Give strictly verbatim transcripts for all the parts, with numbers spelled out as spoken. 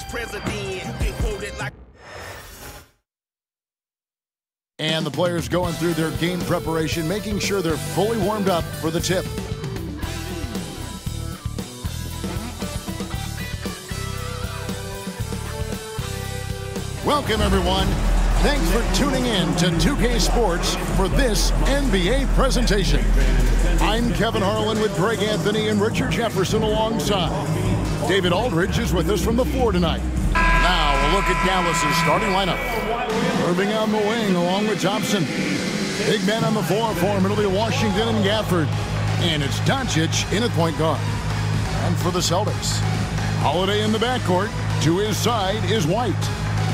next president. You can quote it like. And the players going through their game preparation, making sure they're fully warmed up for the tip. Welcome, everyone. Thanks for tuning in to two K Sports for this N B A presentation. I'm Kevin Harlan with Greg Anthony and Richard Jefferson alongside. David Aldridge is with us from the floor tonight. Now we'll look at Dallas's starting lineup. Irving on the wing along with Thompson. Big man on the floor for him. It'll be Washington and Gafford. And it's Doncic in at point guard. And for the Celtics, Holiday in the backcourt. To his side is White.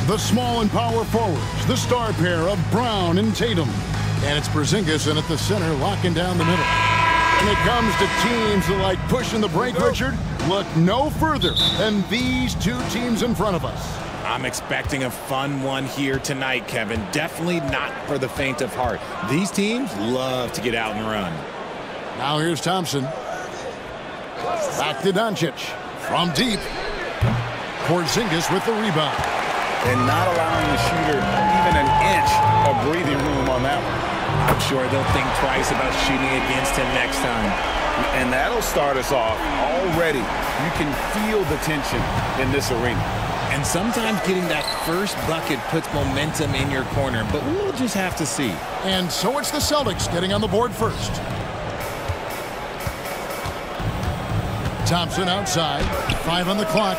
The small and power forwards, the star pair of Brown and Tatum. And it's Porzingis in at the center, locking down the middle. When it comes to teams that like pushing the break, Richard, look no further than these two teams in front of us. I'm expecting a fun one here tonight, Kevin. Definitely not for the faint of heart. These teams love to get out and run. Now here's Thompson. Back to Doncic from deep. Porzingis with the rebound. And not allowing the shooter even an inch of breathing room on that one. I'm sure they'll think twice about shooting against him next time. And that'll start us off. Already, you can feel the tension in this arena. And sometimes getting that first bucket puts momentum in your corner, but we'll just have to see. And so it's the Celtics getting on the board first. Thompson outside, five on the clock.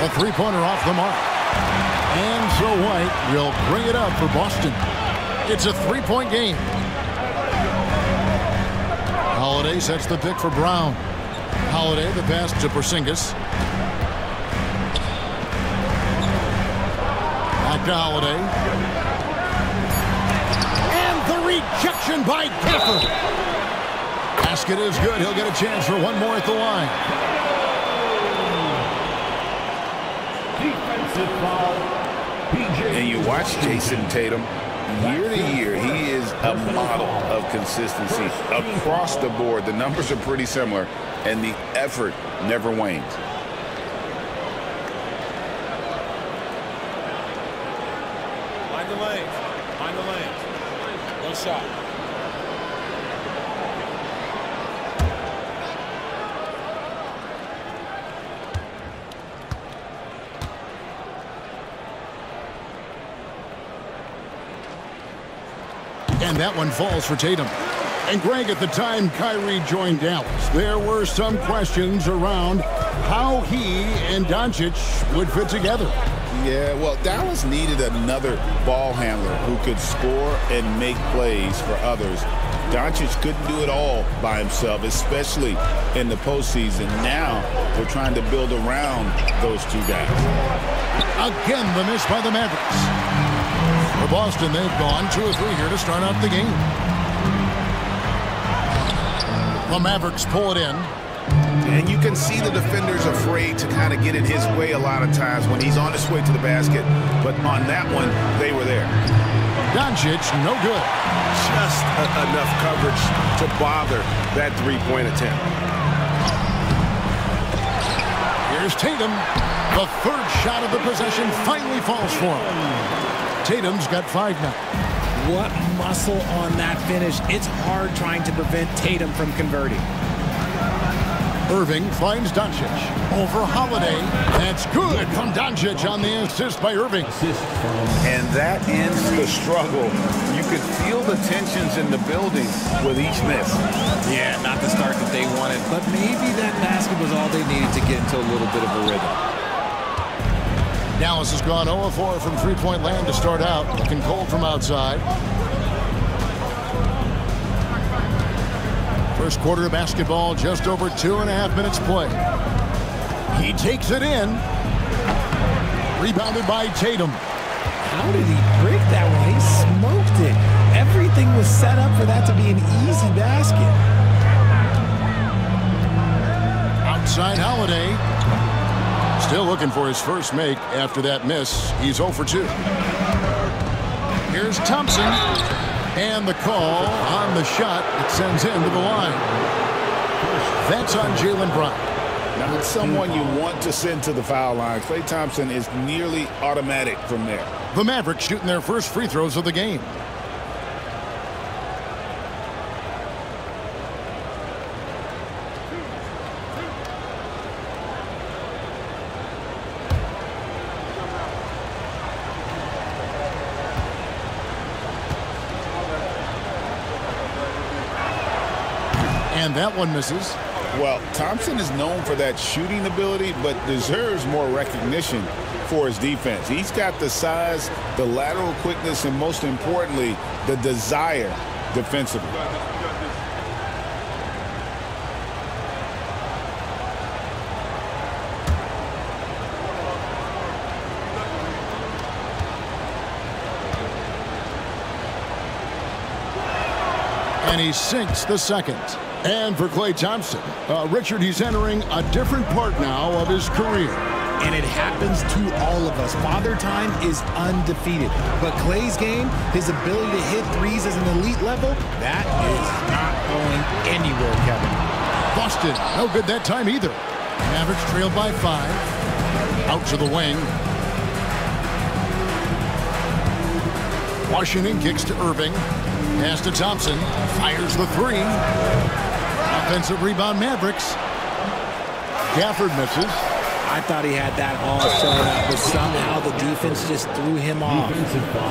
A three-pointer off the mark. And so White will bring it up for Boston. It's a three-point game. Holiday sets the pick for Brown. Holiday the pass to Porzingis. Back to Holiday. And the rejection by Gafford. Basket is good. He'll get a chance for one more at the line. And you watch Jayson Tatum year to year. He is a model of consistency across the board. The numbers are pretty similar, and the effort never wanes. Mind the lane. Mind the lane. No shot. And that one falls for Tatum. And Greg, at the time Kyrie joined Dallas, there were some questions around how he and Doncic would fit together. Yeah, well, Dallas needed another ball handler who could score and make plays for others. Doncic couldn't do it all by himself, especially in the postseason. Now we're trying to build around those two guys. Again, the miss by the Mavericks. For Boston, they've gone two or three here to start out the game. The Mavericks pull it in. And you can see the defender's afraid to kind of get in his way a lot of times when he's on his way to the basket. But on that one, they were there. Doncic, no good. Just enough coverage to bother that three-point attempt. Here's Tatum. The third shot of the possession finally falls for him. Tatum's got five now. What muscle on that finish. It's hard trying to prevent Tatum from converting. Irving finds Doncic. Over Holiday. That's good from Doncic on the assist by Irving. And that ends the struggle. You could feel the tensions in the building with each miss. Yeah, not the start that they wanted, but maybe that basket was all they needed to get into a little bit of a rhythm. Dallas has gone zero for four from three-point land to start out. Looking cold from outside. First quarter of basketball, just over two and a half minutes play. He takes it in. Rebounded by Tatum. How did he break that one? He smoked it. Everything was set up for that to be an easy basket. Outside Holiday. Still looking for his first make after that miss. He's zero for two. Here's Thompson. And the call on the shot that sends him to the line. That's on Jaylen Brown. Now, it's someone you want to send to the foul line. Klay Thompson is nearly automatic from there. The Mavericks shooting their first free throws of the game. And that one misses. Well, Thompson is known for that shooting ability, but deserves more recognition for his defense. He's got the size, the lateral quickness, and most importantly, the desire defensively. And he sinks the second. And for Klay Thompson, uh, Richard, he's entering a different part now of his career. And it happens to all of us. Father Time is undefeated. But Klay's game, his ability to hit threes as an elite level, that is not going anywhere, Kevin. Boston, no good that time either. Mavericks trailed by five. Out to the wing. Washington kicks to Irving. Pass to Thompson. Fires the three. Offensive rebound, Mavericks. Gafford misses. I thought he had that all set up, but somehow the defense just threw him off.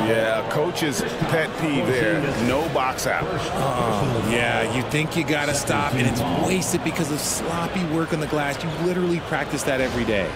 Yeah, coach's pet peeve there. No box out. Uh, yeah, you think you got to stop, and it's wasted because of sloppy work on the glass. You literally practice that every day.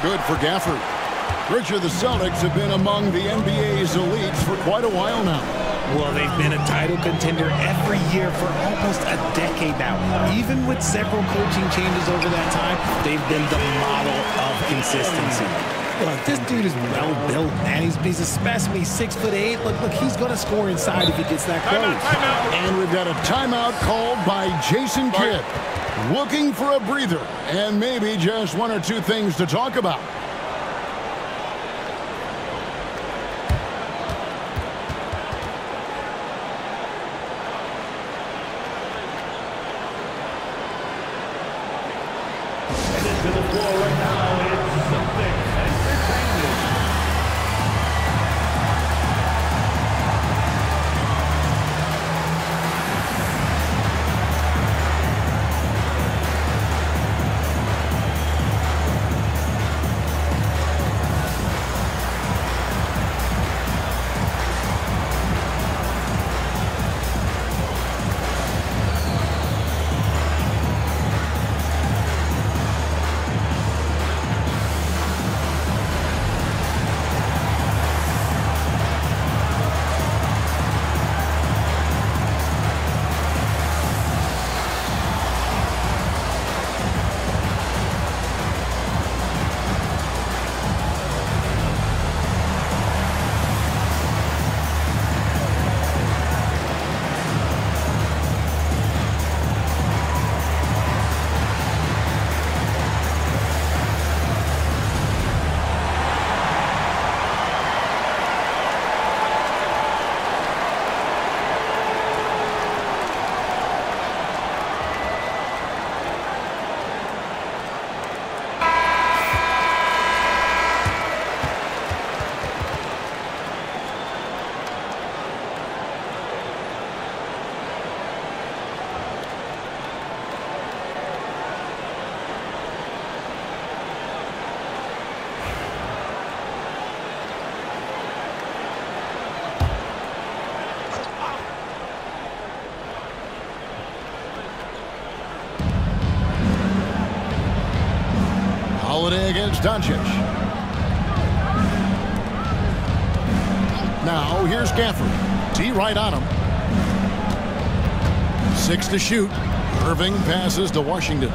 Good for Gafford. Richard, the Celtics have been among the N B A's elites for quite a while now. Well, they've been a title contender every year for almost a decade now. Even with several coaching changes over that time, they've been the model of consistency. Look, this dude is well-built, man. He's, he's a specimen. He's six foot eight. Look, look, he's going to score inside if he gets that close. Timeout, timeout. And we've got a timeout called by Jason Kidd. Looking for a breather and maybe just one or two things to talk about. Against Doncic. Now here's Gafford. T right on him. Six to shoot. Irving passes to Washington.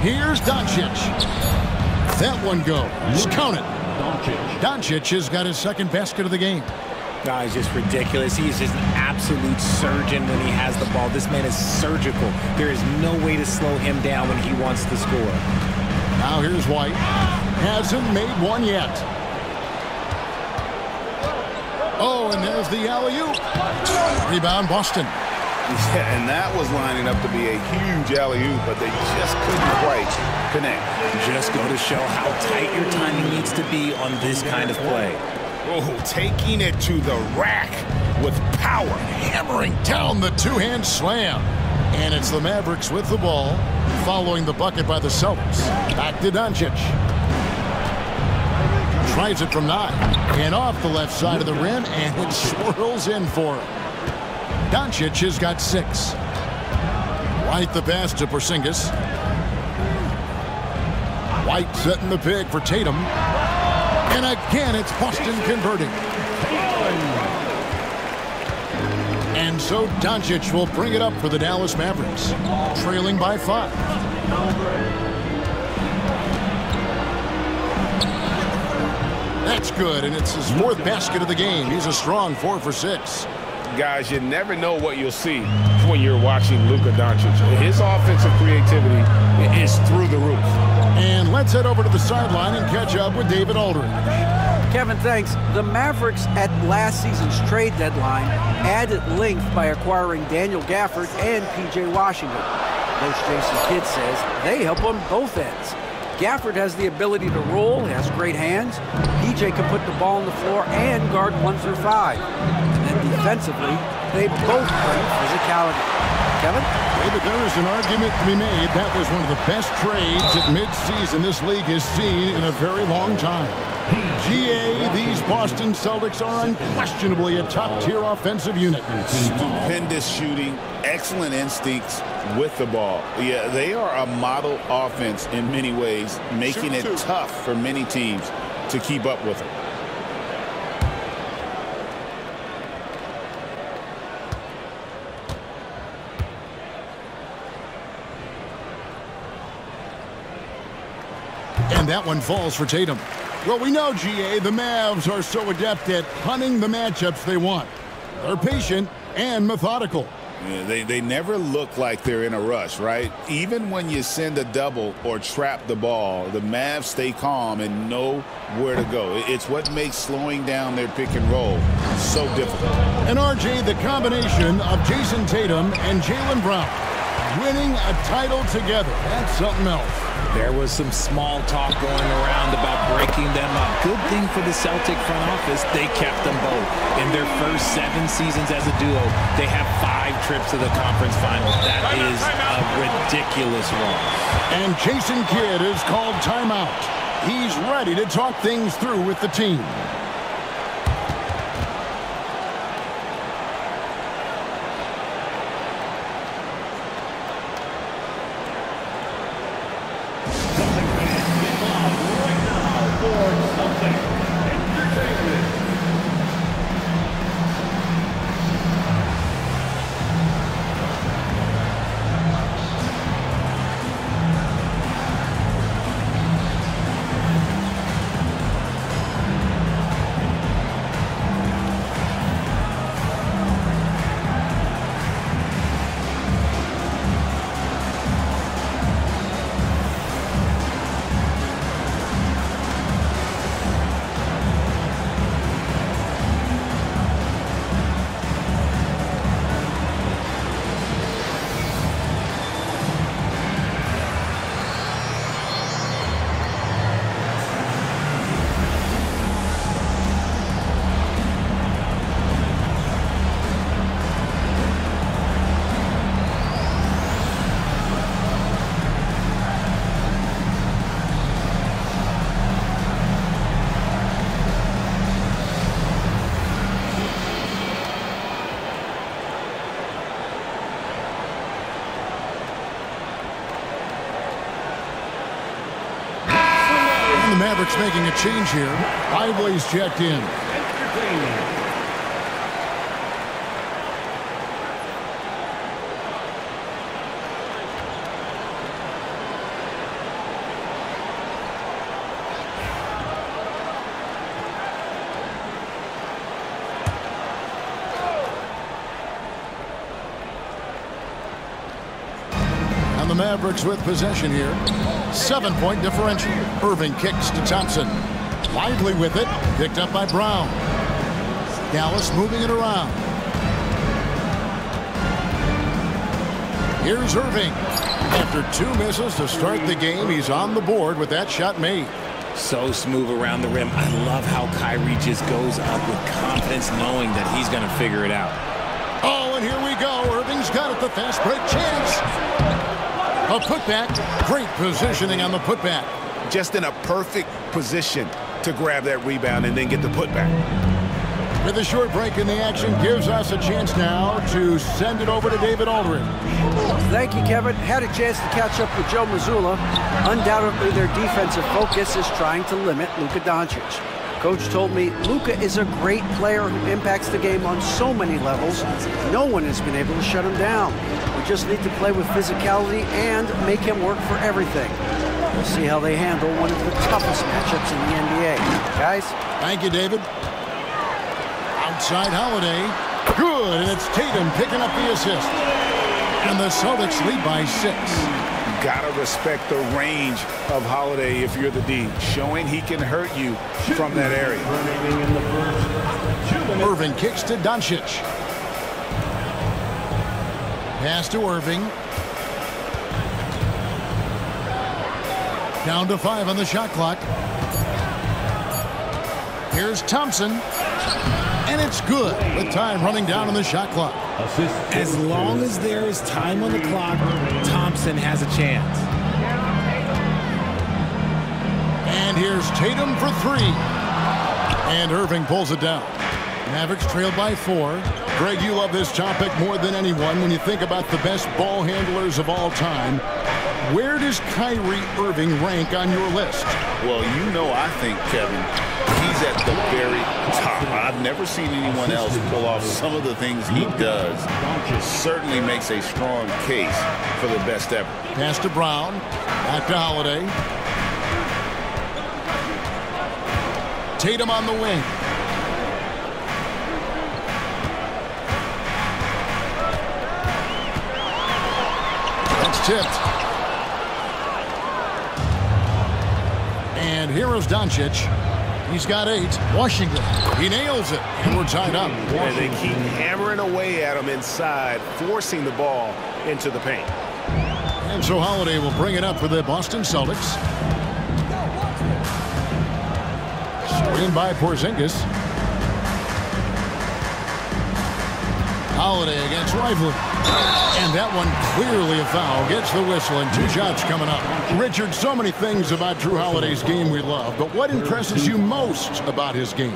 Here's Doncic. That one goes. Count it. Doncic. Doncic has got his second basket of the game. Nah, he's just ridiculous. He's just an absolute surgeon when he has the ball. This man is surgical. There is no way to slow him down when he wants to score. Now here's White. Hasn't made one yet. Oh, and there's the alley-oop. Rebound, Boston. Yeah, and that was lining up to be a huge alley-oop, but they just couldn't quite connect. Just go to show how tight your timing needs to be on this kind of play. Oh, taking it to the rack with power, hammering down the two-hand slam. And it's the Mavericks with the ball, following the bucket by the Celtics. Back to Doncic. Tries it from nine, and off the left side of the rim, and it swirls in for him. Doncic has got six. White the pass to Porzingis. White setting the pick for Tatum. And again, it's Boston converting. And so Doncic will bring it up for the Dallas Mavericks, trailing by five. That's good, and it's his fourth basket of the game. He's a strong four for six. Guys, you never know what you'll see when you're watching Luka Doncic. His offensive creativity is through the roof. And let's head over to the sideline and catch up with David Aldridge. Kevin, thanks. The Mavericks at last season's trade deadline added length by acquiring Daniel Gafford and P J Washington. Coach Jason Kidd says they help on both ends. Gafford has the ability to roll, has great hands. P J can put the ball on the floor and guard one through five. And defensively, they both play physicality. Kevin? David, there is an argument to be made. That was one of the best trades at midseason this league has seen in a very long time. G A, these Boston Celtics are unquestionably a top-tier offensive unit. Stupendous shooting, excellent instincts with the ball. Yeah, they are a model offense in many ways, making it tough for many teams to keep up with them. And that one falls for Tatum. Well, we know, G A, the Mavs are so adept at hunting the matchups they want. They're patient and methodical. Yeah, they, they never look like they're in a rush, right? Even when you send a double or trap the ball, the Mavs stay calm and know where to go. It's what makes slowing down their pick and roll so difficult. And, R J, the combination of Jayson Tatum and Jaylen Brown winning a title together, that's something else. There was some small talk going around about breaking them up. Good thing for the Celtic front office, they kept them both. In their first seven seasons as a duo, they have five trips to the conference final. That is a ridiculous one. And Jason Kidd is called timeout. He's ready to talk things through with the team. Mavericks making a change here. Lively's checked in. the Mavericks with possession here. Seven-point differential. Irving kicks to Thompson. Lively with it. Picked up by Brown. Dallas moving it around. Here's Irving. After two misses to start the game, he's on the board with that shot made. So smooth around the rim. I love how Kyrie just goes up with confidence, knowing that he's going to figure it out. Oh, and here we go. Irving's got it. The fast break chance. A putback. Great positioning on the putback. Just in a perfect position to grab that rebound and then get the putback. With a short break in the action, gives us a chance now to send it over to David Aldridge. Thank you, Kevin. Had a chance to catch up with Joe Mazzulla. Undoubtedly, their defensive focus is trying to limit Luka Doncic. Coach told me Luka is a great player who impacts the game on so many levels. No one has been able to shut him down. We just need to play with physicality and make him work for everything. We'll see how they handle one of the toughest matchups in the N B A. Guys? Thank you, David. Outside Holiday. Good, and it's Tatum picking up the assist. And the Celtics lead by six. You gotta respect the range of Holiday if you're the D. Showing he can hurt you from that area. Irving kicks to Doncic. Pass to Irving. Down to five on the shot clock. Here's Thompson. And it's good with time running down on the shot clock. As long as there is time on the clock, Thompson has a chance. And here's Tatum for three. And Irving pulls it down. Mavericks trail by four. Greg, you love this topic more than anyone when you think about the best ball handlers of all time. Where does Kyrie Irving rank on your list? Well, you know, I think, Kevin, he's at the very top. I've never seen anyone else pull off some of the things he does. It certainly makes a strong case for the best ever. Pass to Brown. Back to Holiday. Tatum on the wing. That's tipped. And here is Doncic. He's got eight. Washington. He nails it. And we're tied up. And they keep hammering away at him inside, forcing the ball into the paint. And so Holiday will bring it up for the Boston Celtics. Screen by Porzingis. Holiday against Lively. And that one clearly a foul. Gets the whistle and two shots coming up. Richard, so many things about Jrue Holiday's game we love, but what impresses you most about his game?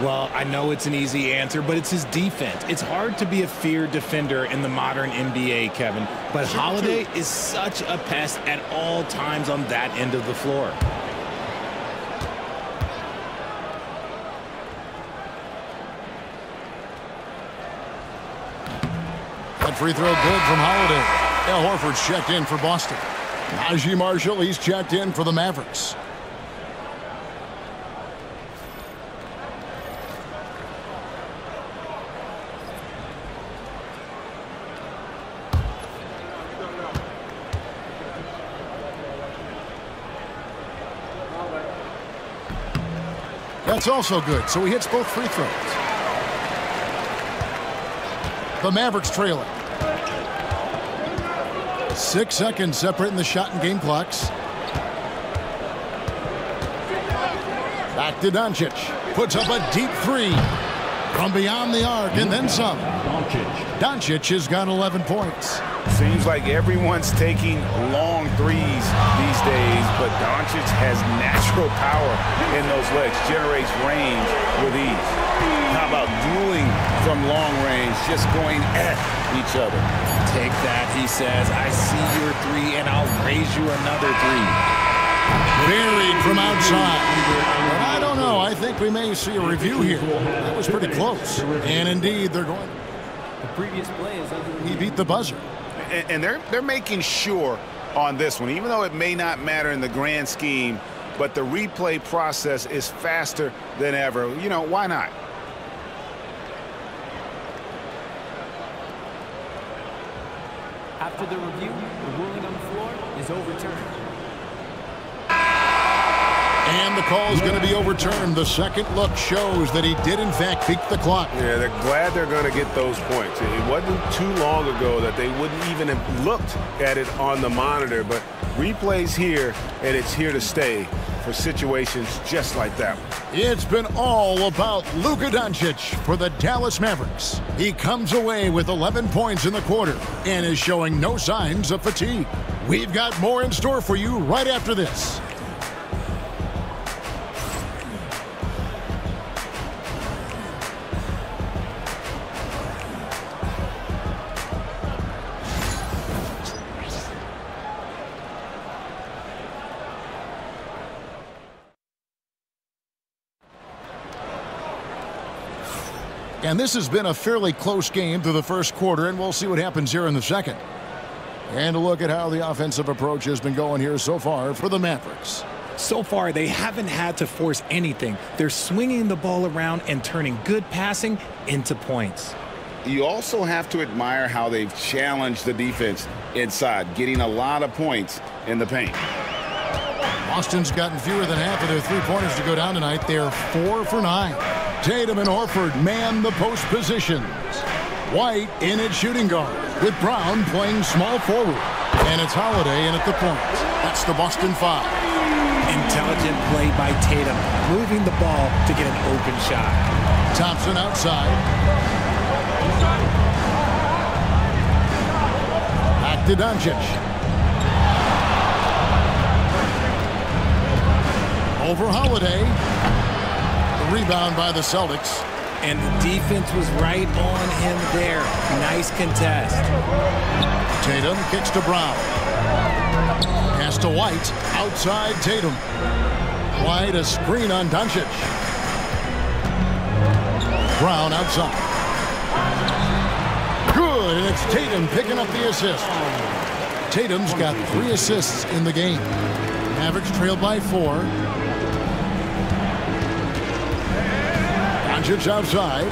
Well, I know it's an easy answer, but it's his defense. It's hard to be a feared defender in the modern N B A, Kevin, but Holiday is such a pest at all times on that end of the floor. Free throw good from Holiday. Al Horford checked in for Boston. Najee Marshall, he's checked in for the Mavericks. That's also good, so he hits both free throws. The Mavericks trailing. Six seconds separating the shot and game clocks. Back to Doncic. Puts up a deep three from beyond the arc and then some. Doncic has got eleven points. Seems like everyone's taking long threes these days, but Doncic has natural power in those legs. Generates range with ease. How about dueling from long range, just going at each other? Take that, he says. I see your three, and I'll raise you another three. Buried from outside. But I don't know. I think we may see a review here. That was pretty close. And indeed, they're going. The previous play is he beat the buzzer. And, and they're they're making sure on this one, even though it may not matter in the grand scheme, but the replay process is faster than ever. You know, why not? After the review, the ruling on the floor. is overturned. And the call is going to be overturned. The second look shows that he did, in fact, beat the clock. Yeah, they're glad they're going to get those points. It wasn't too long ago that they wouldn't even have looked at it on the monitor, but replay's here, and it's here to stay for situations just like that one. It's been all about Luka Doncic for the Dallas Mavericks. He comes away with eleven points in the quarter and is showing no signs of fatigue. We've got more in store for you right after this. And this has been a fairly close game through the first quarter, and we'll see what happens here in the second. And a look at how the offensive approach has been going here so far for the Mavericks. So far, they haven't had to force anything. They're swinging the ball around and turning good passing into points. You also have to admire how they've challenged the defense inside, getting a lot of points in the paint. Boston's gotten fewer than half of their three-pointers to go down tonight. They're four for nine. Tatum and Horford man the post positions. White in at shooting guard, with Brown playing small forward. And it's Holiday in at the point. That's the Boston five. Intelligent play by Tatum, moving the ball to get an open shot. Thompson outside. Back to Doncic. Over Holiday. Rebound by the Celtics. And the defense was right on him there. Nice contest. Tatum kicks to Brown. Pass to White. Outside Tatum. White a screen on Doncic. Brown outside. Good, and it's Tatum picking up the assist. Tatum's got three assists in the game. Mavericks trailed by four. Doncic outside.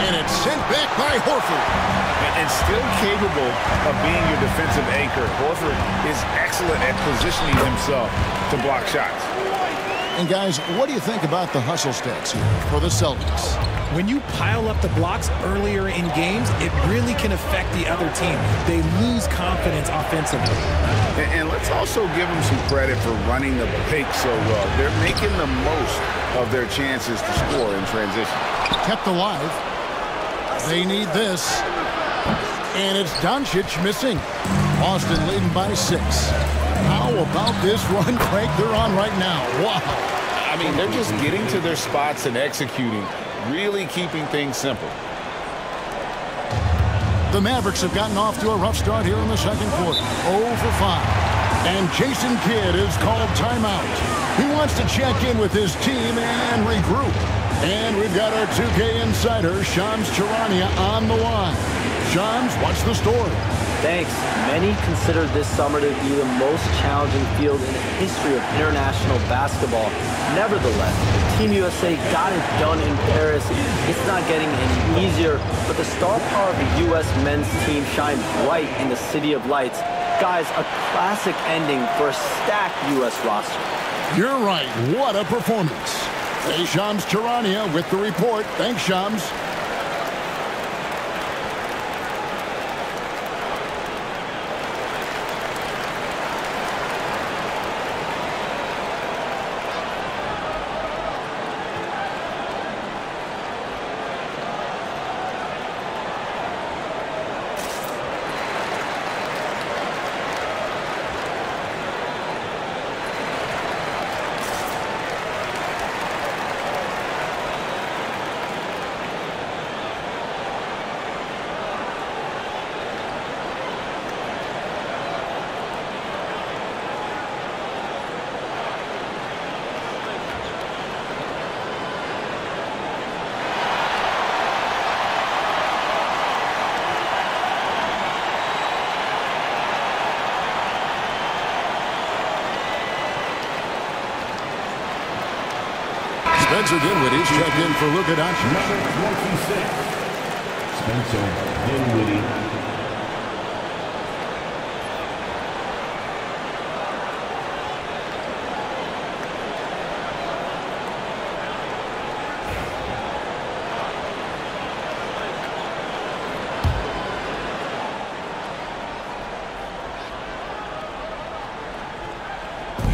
And it's sent back by Horford. And still capable of being your defensive anchor. Horford is excellent at positioning himself to block shots. And guys, what do you think about the hustle stats here for the Celtics? When you pile up the blocks earlier in games, it really can affect the other team. They lose confidence offensively. And, and let's also give them some credit for running the pick so well. They're making the most of their chances to score in transition. Kept alive. They need this. And it's Doncic missing. Boston leading by six. How about this run break they're on right now? Wow. I mean, they're just getting to their spots and executing. Really keeping things simple. The Mavericks have gotten off to a rough start here in the second quarter. oh for five. And Jason Kidd is called timeout. He wants to check in with his team and regroup. And we've got our two K insider, Shams Charania, on the line. Shams, what's the story? Thanks. Many consider this summer to be the most challenging field in the history of international basketball. Nevertheless, Team U S A got it done in Paris. It's not getting any easier, but the star power of the U S men's team shines bright in the City of Lights. Guys, a classic ending for a stacked U S roster. You're right. What a performance. Hey, Shams Charania with the report. Thanks, Shams. Spencer Dinwiddie's checked in for Luka Doncic. Number twenty-six, Spencer Dinwiddie.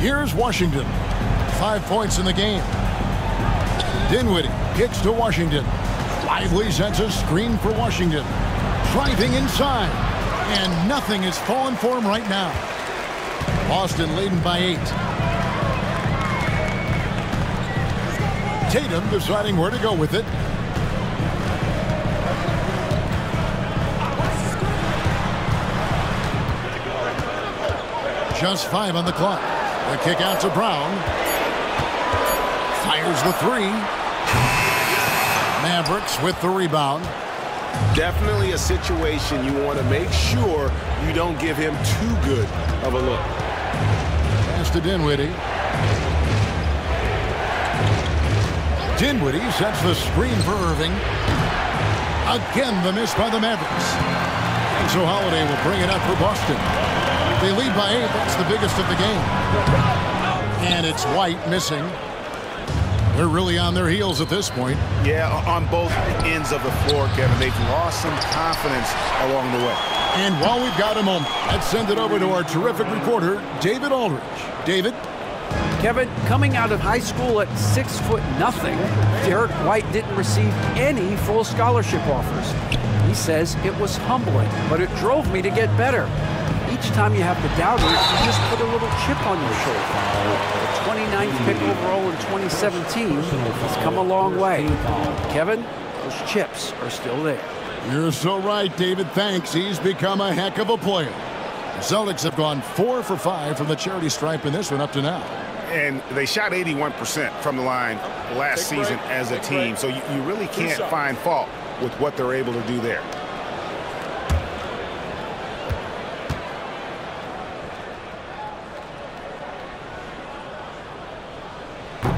Here's Washington. Five points in the game. Dinwiddie kicks to Washington. Lively sets a screen for Washington. Driving inside. And nothing is falling for him right now. Boston leading by eight. Tatum deciding where to go with it. Just five on the clock. The kick out to Brown. Fires the three. Mavericks with the rebound. Definitely a situation you want to make sure you don't give him too good of a look. Pass to Dinwiddie. Dinwiddie sets the screen for Irving. Again, the miss by the Mavericks. And so Holiday will bring it up for Boston. They lead by eight. That's the biggest of the game. And it's White missing. They're really on their heels at this point. Yeah, on both ends of the floor, Kevin. They've lost some confidence along the way. And while we've got a moment, let's send it over to our terrific reporter, David Aldridge. David? Kevin, coming out of high school at six foot nothing, Derrick White didn't receive any full scholarship offers. He says it was humbling, but it drove me to get better. Each time you have the doubters, you just put a little chip on your shoulder. The twenty-ninth pick overall in twenty seventeen has come a long way. Kevin, those chips are still there. You're so right, David. Thanks. He's become a heck of a player. The Celtics have gone four for five from the charity stripe in this one up to now. And they shot eighty-one percent from the line last season as a team, so you, you really can't find fault with what they're able to do there.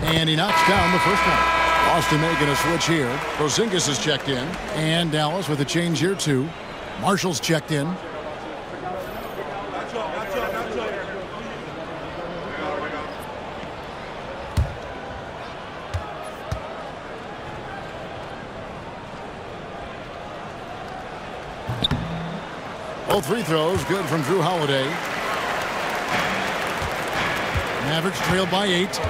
And he knocks down the first one. Boston making a switch here. Porzingis is checked in. And Dallas with a change here, too. Marshall's checked in. Both free throws good from Jrue Holiday. Mavericks trailed by eight.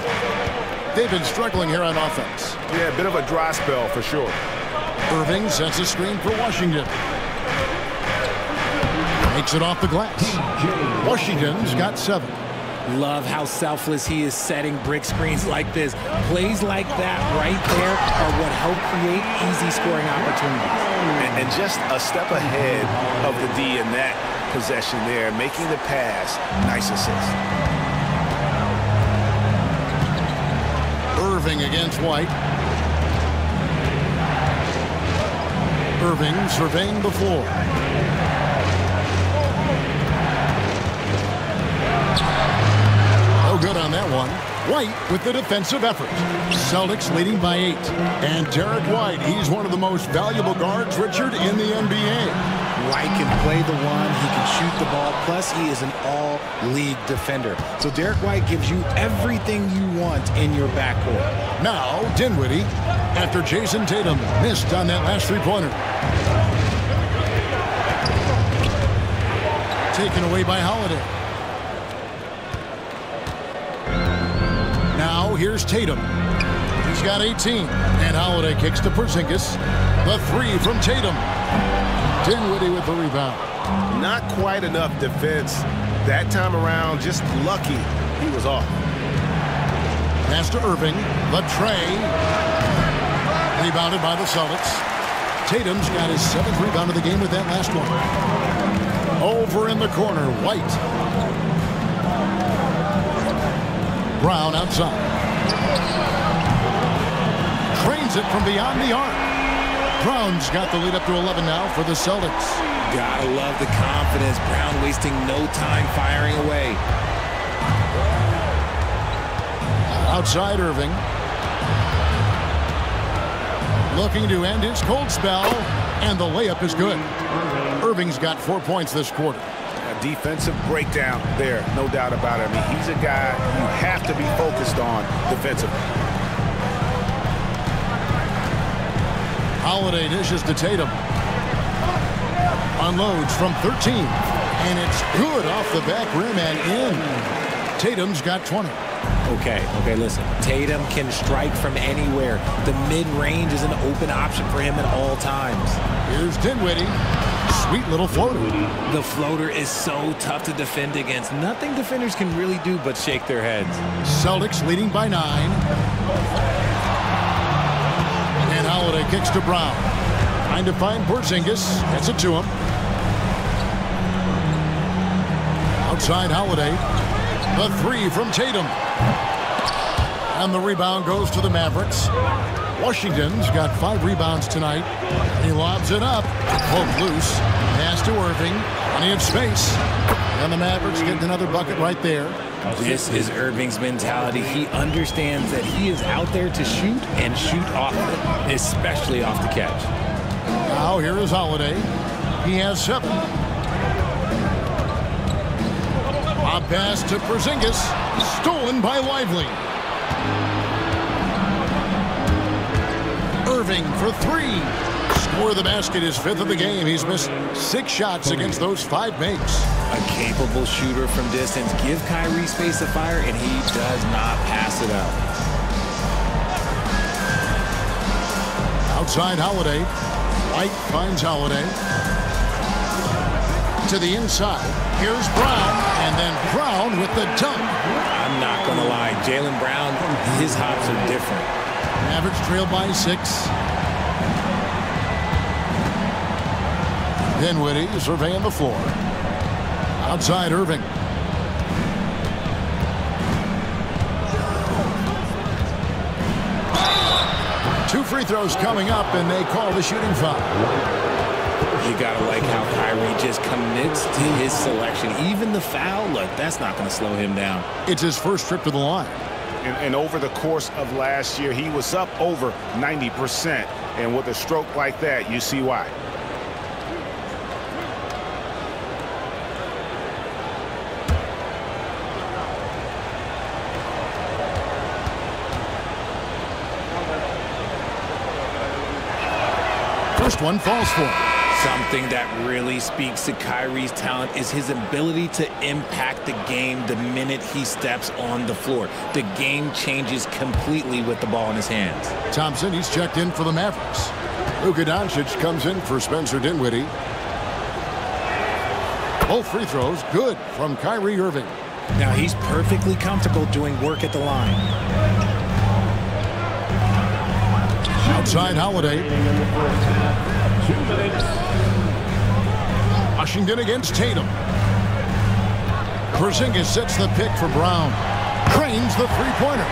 They've been struggling here on offense. Yeah, a bit of a dry spell for sure. Irving sets a screen for Washington. Makes it off the glass. Washington's got seven. Love how selfless he is setting brick screens like this. Plays like that right there are what help create easy scoring opportunities. And, and just a step ahead of the D in that possession there. Making the pass. Nice assist. Against White. Irving surveying the floor. Oh, good on that one. White with the defensive effort. Celtics leading by eight. And Derrick White, he's one of the most valuable guards, Richard, in the N B A. White can play the one, he can shoot the ball, plus he is an all-league defender. So Derrick White gives you everything you want in your backcourt. Now, Dinwiddie, after Jayson Tatum missed on that last three-pointer. Taken away by Holiday. Now, here's Tatum. He's got eighteen, and Holiday kicks to Porzingis. The three from Tatum. Dinwiddie with the rebound. Not quite enough defense that time around. Just lucky he was off. Pass to Irving. The tray. Rebounded by the Celtics. Tatum's got his seventh rebound of the game with that last one. Over in the corner, White. Brown outside. Trains it from beyond the arc. Brown's got the lead up to eleven now for the Celtics. Gotta love the confidence. Brown wasting no time firing away. Outside Irving. looking to end his cold spell, and the layup is good. Irving's got four points this quarter. A defensive breakdown there, no doubt about it. I mean, he's a guy you have to be focused on defensively. Holiday dishes to Tatum. Unloads from thirteen, and it's good off the back rim and in. Tatum's got twenty. Okay, okay, listen. Tatum can strike from anywhere. The mid-range is an open option for him at all times. Here's Dinwiddie. Sweet little floater. The floater is so tough to defend against. Nothing defenders can really do but shake their heads. Celtics leading by nine. And Holiday kicks to Brown. Trying to find Porzingis. Gets it to him. Outside Holiday. The three from Tatum. And the rebound goes to the Mavericks. Washington's got five rebounds tonight. He lobs it up. Hooked loose. Pass to Irving. Plenty of space. And the Mavericks getting another bucket right there. This is Irving's mentality. He understands that he is out there to shoot and shoot off it, especially off the catch. Now here is Holiday. He has seven. A pass to Porzingis, stolen by Lively. Irving for three. Score the basket, his fifth of the game. He's missed six shots against those five makes. A capable shooter from distance. Give Kyrie space to fire, and he does not pass it up. Outside Holiday. White finds Holiday. To the inside. Here's Brown, and then Brown with the dunk. I'm not going to lie. Jaylen Brown, his hops are different. Mavericks trail by six. Dinwiddie surveying the floor. Outside Irving. Two free throws coming up, and they call the shooting foul. You gotta like how Kyrie just commits to his selection. Even the foul, look, that's not gonna slow him down. It's his first trip to the line. And, and over the course of last year, he was up over ninety percent. And with a stroke like that, you see why. First one falls for. Something that really speaks to Kyrie's talent is his ability to impact the game the minute he steps on the floor. The game changes completely with the ball in his hands. Thompson, he's checked in for the Mavericks. Luka Doncic comes in for Spencer Dinwiddie. Both free throws good from Kyrie Irving. Now he's perfectly comfortable doing work at the line. Outside Holiday. Washington against Tatum. Porzingis sets the pick for Brown. Cranes the three-pointer.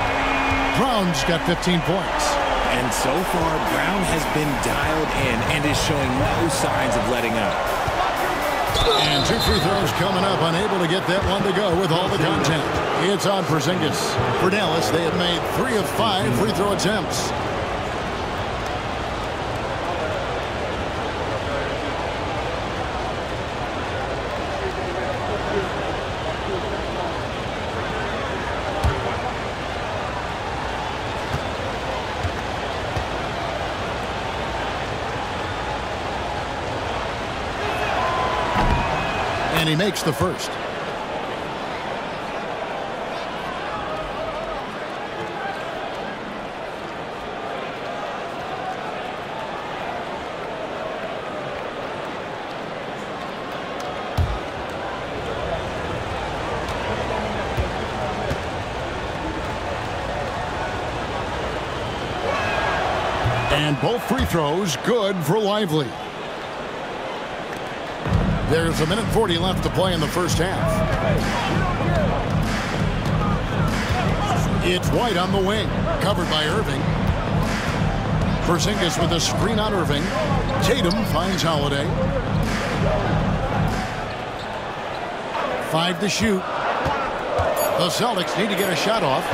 Brown's got fifteen points. And so far, Brown has been dialed in and is showing no signs of letting up. And two free throws coming up, unable to get that one to go with all the content. It's on Porzingis. For Dallas, they have made three of five free throw attempts. And he makes the first. And both free throws good for Lively. There's a minute forty left to play in the first half. It's White on the wing, covered by Irving. Porzingis with a screen on Irving. Tatum finds Holiday. Five to shoot. The Celtics need to get a shot off.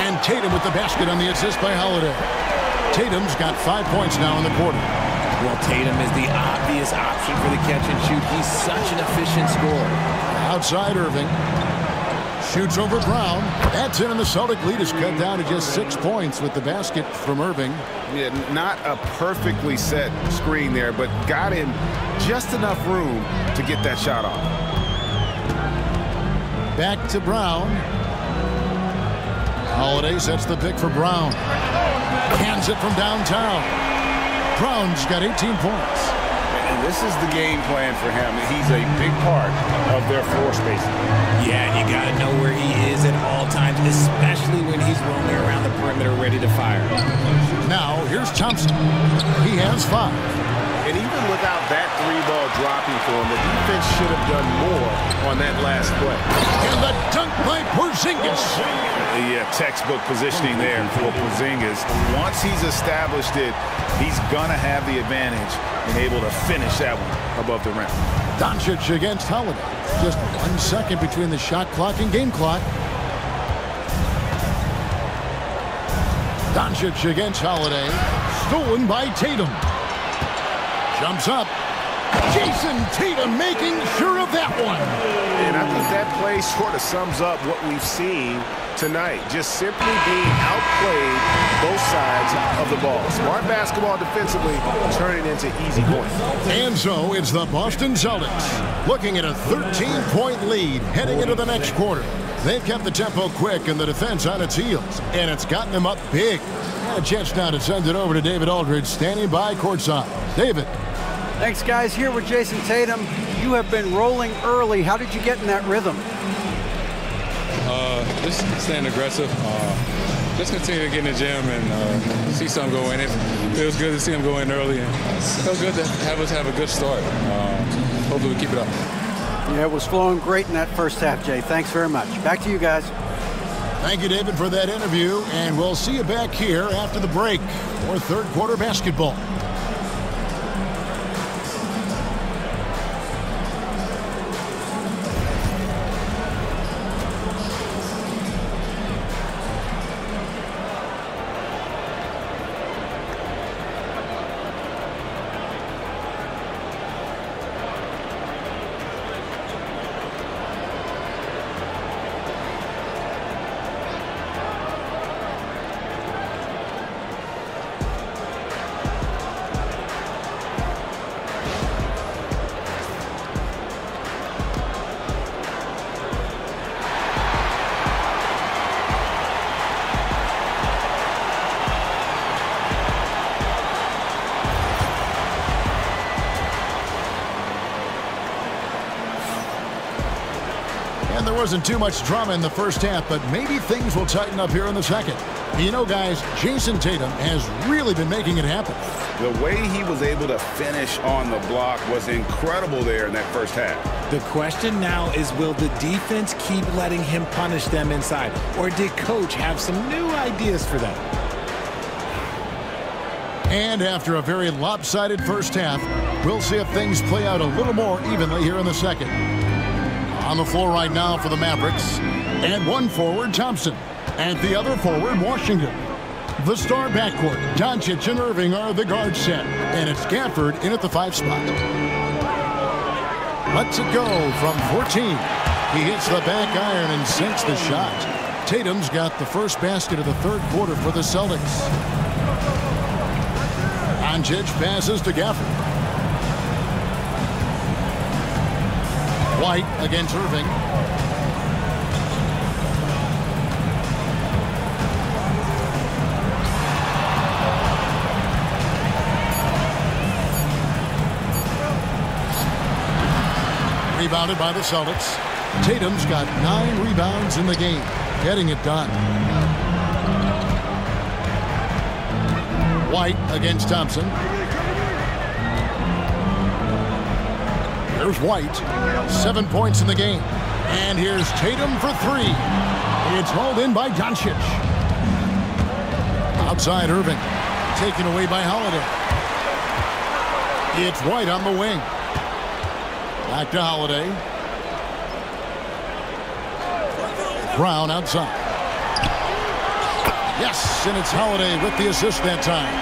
And Tatum with the basket on the assist by Holiday. Tatum's got five points now in the quarter. Well, Tatum is the obvious option for the catch and shoot. He's such an efficient scorer. Outside Irving. Shoots over Brown. That's it, and the Celtic lead is cut down to just six points with the basket from Irving. Yeah, not a perfectly set screen there, but got him just enough room to get that shot off. Back to Brown. Holiday sets the pick for Brown. Hands it from downtown. Brown's got eighteen points. And this is the game plan for him. He's a big part of their floor spacing. Yeah, you got to know where he is at all times, especially when he's roaming around the perimeter ready to fire. Now, here's Thompson. He has five. And even without that three-ball dropping for him, the defense should have done more on that last play. And the dunk by Porzingis. The uh, textbook positioning there for Porzingis. Once he's established it, he's going to have the advantage and able to finish that one above the rim. Doncic against Holiday. Just one second between the shot clock and game clock. Doncic against Holiday. Stolen by Tatum. Jumps up. Jayson Tatum making sure of that one. And I think that play sort of sums up what we've seen tonight. Just simply being outplayed both sides of the ball. Smart basketball defensively turning into easy points. And so it's the Boston Celtics looking at a thirteen point lead heading into the next quarter. They've kept the tempo quick and the defense on its heels. And it's gotten them up big. A chance now to send it over to David Aldridge standing by courtside. David. Thanks, guys. Here with Jayson Tatum. You have been rolling early. How did you get in that rhythm? Uh, just staying aggressive. Uh, just continue to get in the gym and uh, see something go in. It, it was good to see him go in early. And it was good to have us have a good start. Uh, hopefully we keep it up. Yeah, it was flowing great in that first half, Jay. Thanks very much. Back to you guys. Thank you, David, for that interview. And we'll see you back here after the break for third quarter basketball. There wasn't too much drama in the first half, but maybe things will tighten up here in the second. You know, guys, Jayson Tatum has really been making it happen. The way he was able to finish on the block was incredible there in that first half. The question now is, will the defense keep letting him punish them inside, or did coach have some new ideas for them? And after a very lopsided first half, we'll see if things play out a little more evenly here in the second. On the floor right now for the Mavericks. And one forward, Thompson. And the other forward, Washington. The star backcourt, Doncic and Irving, are the guard set. And it's Gafford in at the five spot. Let's it go from fourteen. He hits the back iron and sinks the shot. Tatum's got the first basket of the third quarter for the Celtics. Doncic passes to Gafford. White against Irving. Rebounded by the Celtics. Tatum's got nine rebounds in the game. Getting it done. White against Thompson. There's White, seven points in the game. And here's Tatum for three. It's hauled in by Doncic. Outside Irving, taken away by Holiday. It's White on the wing. Back to Holiday. Brown outside. Yes, and it's Holiday with the assist that time.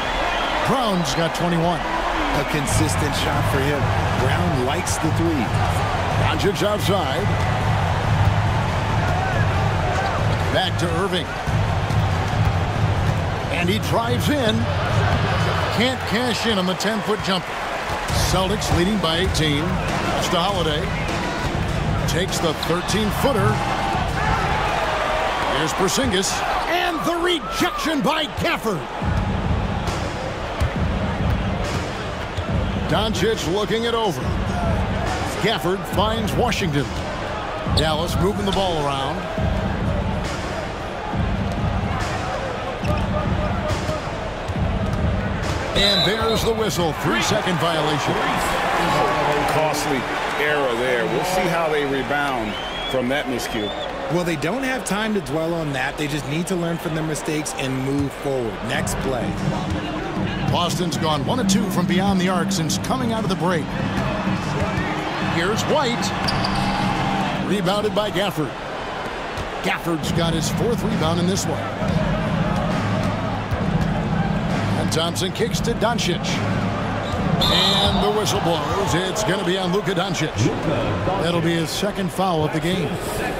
Brown's got twenty-one. A consistent shot for him. Brown likes the three. Doncic outside. Back to Irving. And he drives in. Can't cash in on the ten-foot jumper. Celtics leading by eighteen. That's to Holiday. Takes the thirteen-footer. Here's Porzingis. And the rejection by Gafford. Doncic looking it over. Gafford finds Washington. Dallas moving the ball around. And there's the whistle. Three-second violation. Costly error there. We'll see how they rebound from that miscue. Well, they don't have time to dwell on that. They just need to learn from their mistakes and move forward. Next play. Boston's gone one of two from beyond the arc since coming out of the break. Here's White. Rebounded by Gafford. Gafford's got his fourth rebound in this one. Thompson kicks to Doncic. And the whistle blows. It's going to be on Luka Doncic. That'll be his second foul of the game.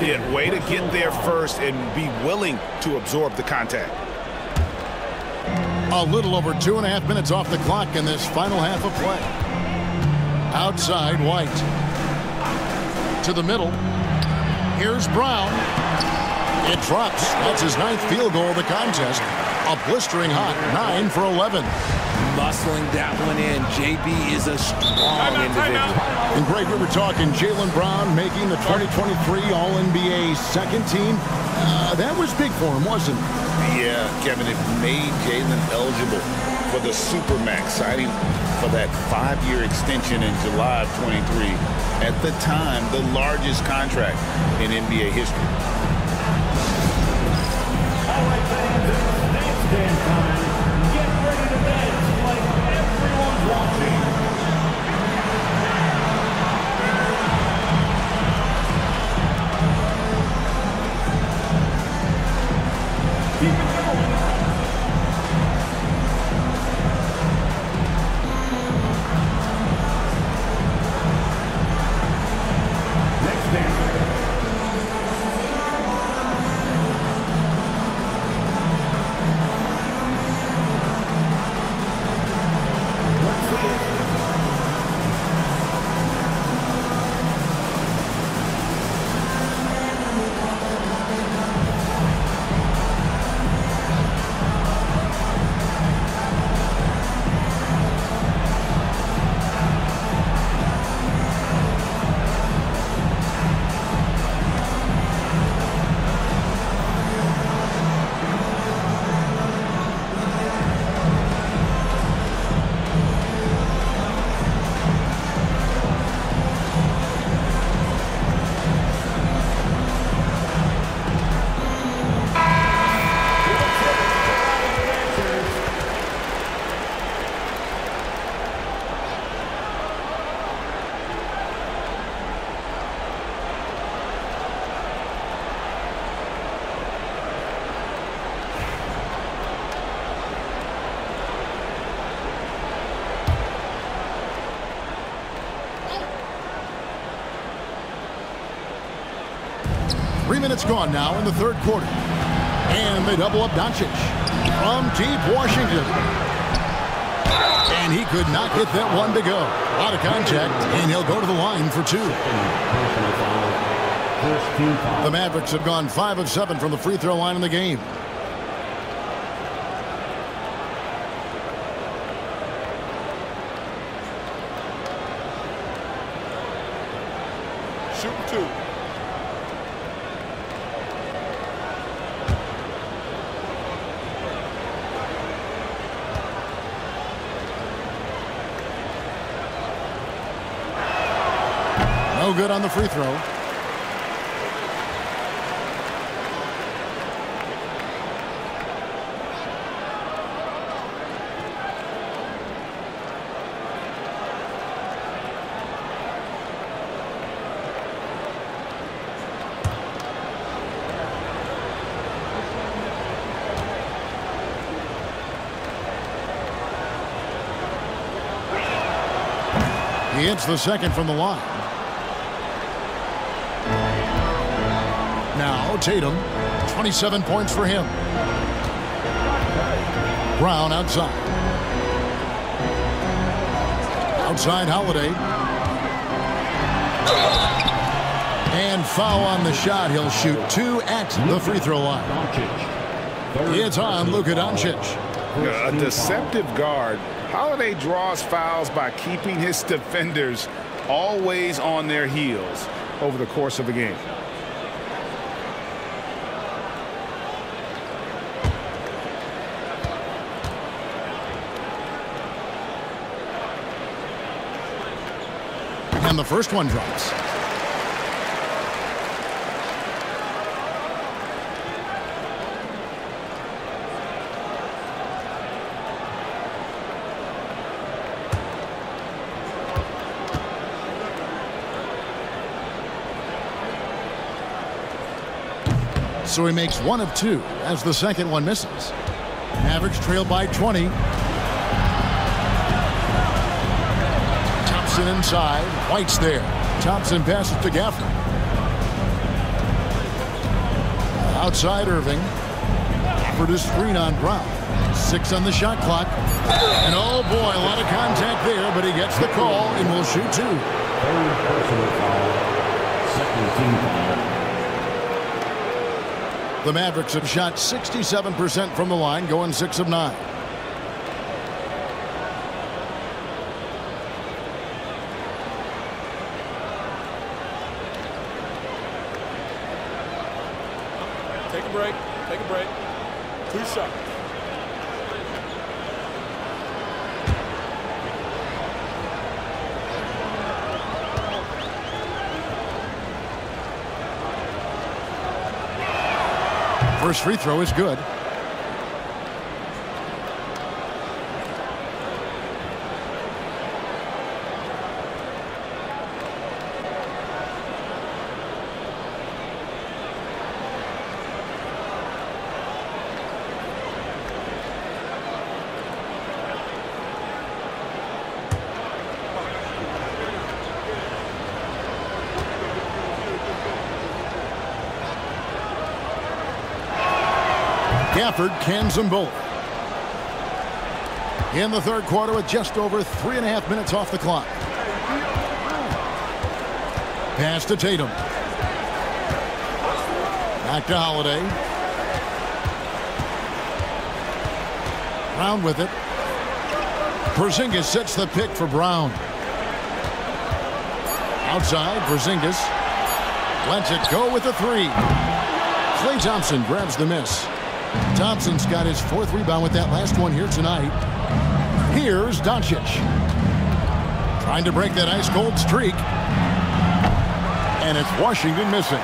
Yeah, way to get there first and be willing to absorb the contact. A little over two and a half minutes off the clock in this final half of play. Outside, White. To the middle. Here's Brown. It drops. That's his ninth field goal of the contest. A blistering hot nine for eleven. Bustling that one in. J B is a strong individual. And Greg, we were talking Jaylen Brown making the twenty twenty-three All N B A second team. Uh, that was big for him, wasn't it? Yeah, Kevin, it made Jaylen eligible for the Supermax signing for that five-year extension in July of twenty-three. At the time, the largest contract in N B A history. Minutes gone now in the third quarter. And they double up Doncic. From deep, Washington. And he could not get that one to go. A lot of contact, and he'll go to the line for two. The Mavericks have gone five of seven from the free throw line in the game. Good on the free throw. He hits the second from the line. Now Tatum, twenty-seven points for him. Brown outside. Outside Holiday. And foul on the shot. He'll shoot two at the free throw line. It's on Luka Doncic. A deceptive guard. Holiday draws fouls by keeping his defenders always on their heels over the course of the game. And the first one drops. So he makes one of two as the second one misses. Mavericks trail by twenty. Thompson inside. White's there. Thompson passes to Gafford. Outside Irving. Gafford is screen on Brown. Six on the shot clock. And oh boy, a lot of contact there, but he gets the call and will shoot two. Second team foul. The Mavericks have shot sixty-seven percent from the line, going six of nine. Take a break. Take a break. Two shots. First free throw is good. Gafford cans them both. In the third quarter with just over three and a half minutes off the clock. Pass to Tatum. Back to Holiday. Brown with it. Porzingis sets the pick for Brown. Outside, Porzingis. Lets it go with the three. Klay Thompson grabs the miss. Thompson's got his fourth rebound with that last one here tonight. Here's Doncic. Trying to break that ice cold streak. And it's Washington missing.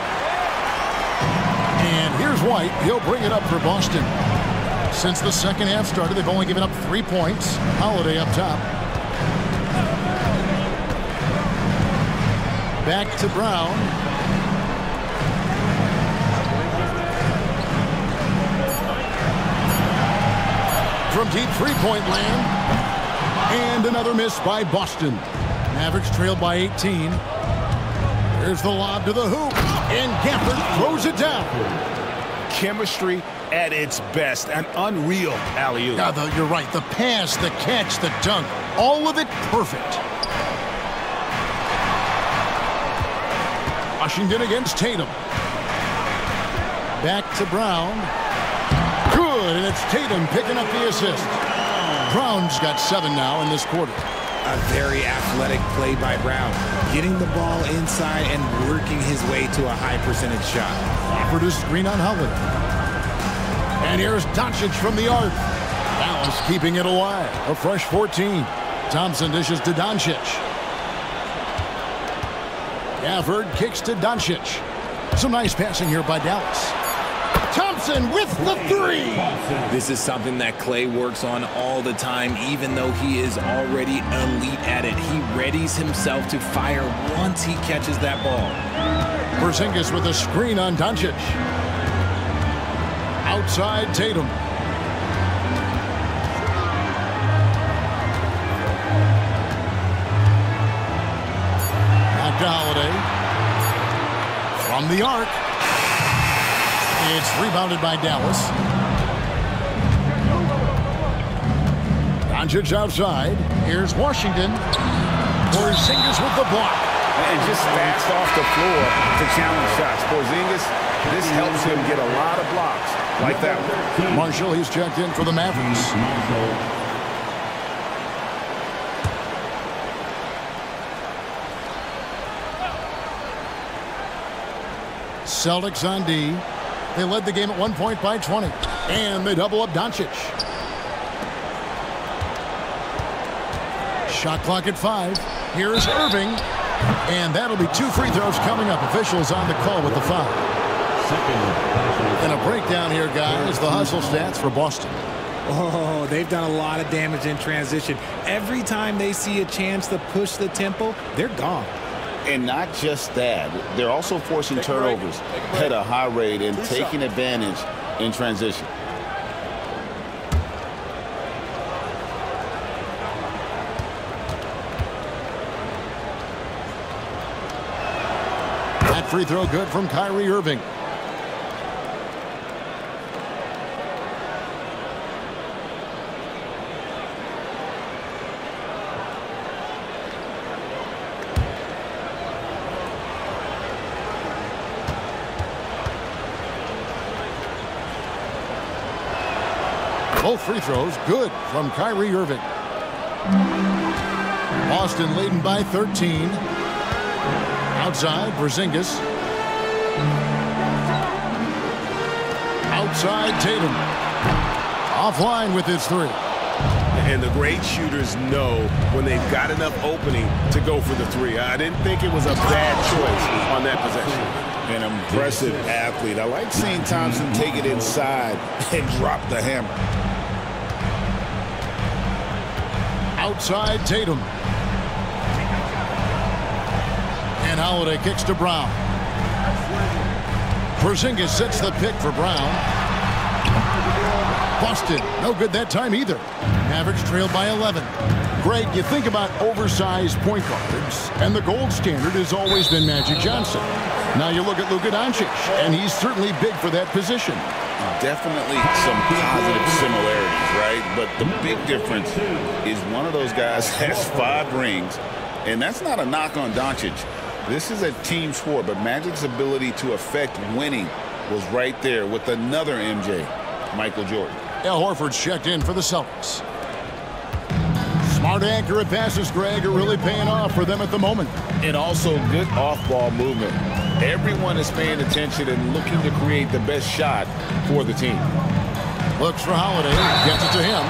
And here's White. He'll bring it up for Boston. Since the second half started, they've only given up three points. Holiday up top. Back to Brown. From deep three-point land. And another miss by Boston. Mavericks trail by eighteen. Here's the lob to the hoop. And Gafford throws it down. Chemistry at its best. An unreal alley-oop. Yeah, the, you're right. The pass, the catch, the dunk. All of it perfect. Washington against Tatum. Back to Brown. And it's Tatum picking up the assist. Brown's got seven now in this quarter. A very athletic play by Brown, getting the ball inside and working his way to a high percentage shot. Gafford is screen on Holiday. And here's Doncic from the arc. Dallas keeping it alive. A fresh fourteen. Thompson dishes to Doncic. Gafford kicks to Doncic. Some nice passing here by Dallas. Thompson with the three. This is something that Klay works on all the time, even though he is already elite at it. He readies himself to fire once he catches that ball. Porzingis with a screen on Doncic. Outside Tatum. From the arc. It's rebounded by Dallas. Doncic outside. Here's Washington. Porzingis with the block. And just fast off the floor to challenge shots. Porzingis, this helps him get a lot of blocks like that one. Marshall, he's checked in for the Mavericks. Celtics on D. They led the game at one point by twenty. And they double up Doncic. Shot clock at five. Here's Irving. And that'll be two free throws coming up. Officials on the call with the foul. And a breakdown here, guys. The hustle stats for Boston. Oh, they've done a lot of damage in transition. Every time they see a chance to push the tempo, they're gone. And not just that, they're also forcing turnovers at a high rate and taking advantage in transition. That free throw good from Kyrie Irving. Both free throws good from Kyrie Irving. Boston leading by thirteen. Outside, Porzingis. Outside, Tatum. Offline with his three. And the great shooters know when they've got enough opening to go for the three. I didn't think it was a bad choice on that possession. An impressive athlete. I like seeing Thompson take it inside and drop the hammer. Outside Tatum. And Holiday kicks to Brown. Porzingis sets the pick for Brown. Boston, no good that time either. Mavericks trailed by eleven. Greg, you think about oversized point guards, and the gold standard has always been Magic Johnson. Now you look at Luka Doncic, and he's certainly big for that position. Definitely some positive similarities, right? But the big difference is one of those guys has five rings, and that's not a knock on Doncic. This is a team sport, but Magic's ability to affect winning was right there with another M J, Michael Jordan. Al Horford's checked in for the Celtics. Smart, accurate passes, Greg, are really paying off for them at the moment. And also good off-ball movement. Everyone is paying attention and looking to create the best shot for the team. Looks for Holiday, gets it to him.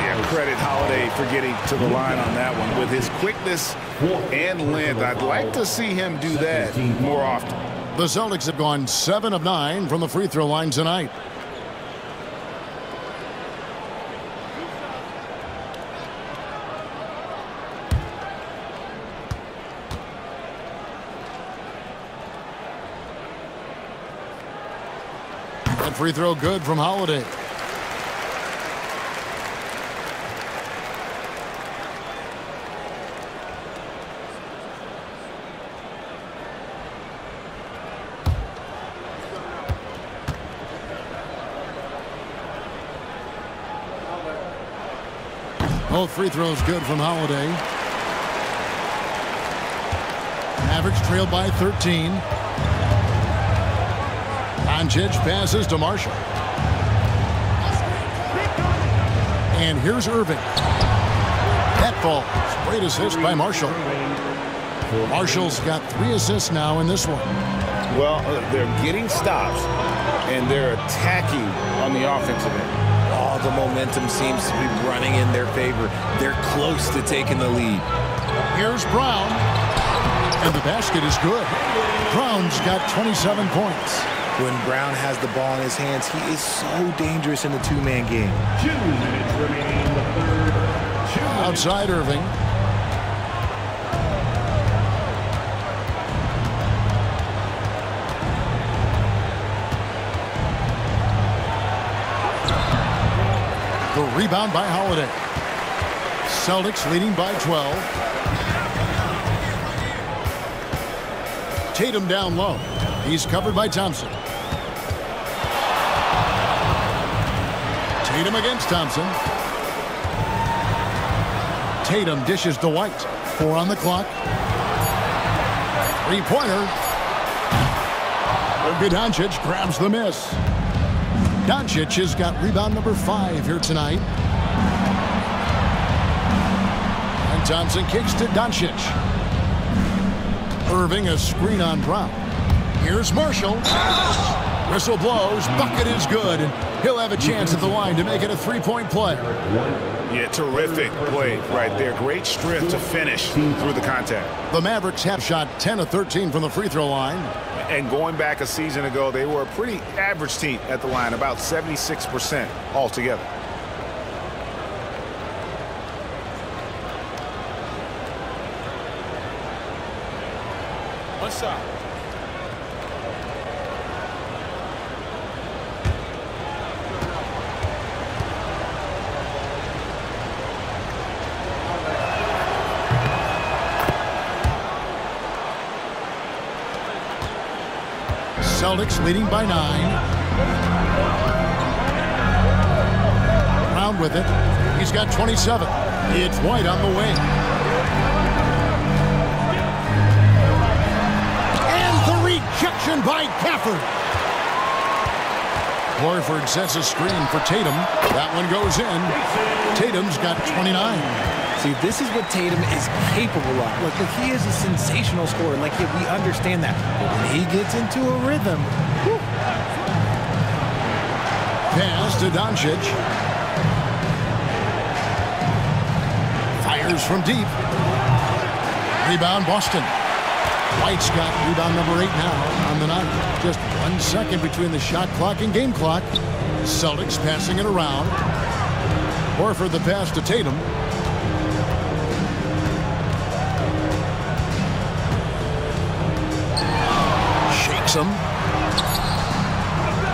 Yeah, credit Holiday for getting to the line on that one. With his quickness and length, I'd like to see him do that more often. The Celtics have gone seven of nine from the free throw line tonight. Free throw good from Holiday. Both free throws good from Holiday. Mavericks trail by thirteen. Doncic passes to Marshall. And here's Irving. That ball. Great assist by Marshall. Marshall's got three assists now in this one. Well, they're getting stops, and they're attacking on the offensive end. All the momentum seems to be running in their favor. They're close to taking the lead. Here's Brown. And the basket is good. Brown's got twenty-seven points. When Brown has the ball in his hands, he is so dangerous in the two-man game. Two minutes remaining in the third. Two Outside Irving. The rebound by Holiday. Celtics leading by twelve. Tatum down low. He's covered by Thompson. Tatum against Thompson. Tatum dishes to White. Four on the clock. Three-pointer. Luka Doncic grabs the miss. Doncic has got rebound number five here tonight. And Thompson kicks to Doncic. Irving a screen on Brown. Here's Marshall. Whistle blows. Bucket is good. He'll have a chance at the line to make it a three-point play. Yeah, terrific play right there. Great strip to finish through the contact. The Mavericks have shot ten of thirteen from the free throw line. And going back a season ago, they were a pretty average team at the line, about seventy-six percent altogether. One side. Celtics leading by nine. Brown with it. He's got twenty-seven. It's White on the wing. And the rejection by Gafford. Horford sets a screen for Tatum. That one goes in. Tatum's got twenty-nine. See, this is what Tatum is capable of. Look, look, he is a sensational scorer. Like, yeah, we understand that. But when he gets into a rhythm. Whew. Pass to Doncic. Fires from deep. Rebound, Boston. White's got rebound number eight now on the night. Just one second between the shot clock and game clock. Celtics passing it around. Horford the pass to Tatum. Him.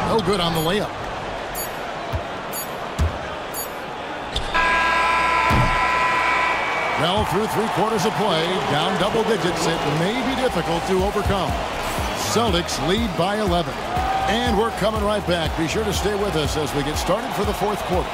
No good on the layup. Well, through three quarters of play, down double digits, it may be difficult to overcome. Celtics lead by eleven. And we're coming right back. Be sure to stay with us as we get started for the fourth quarter.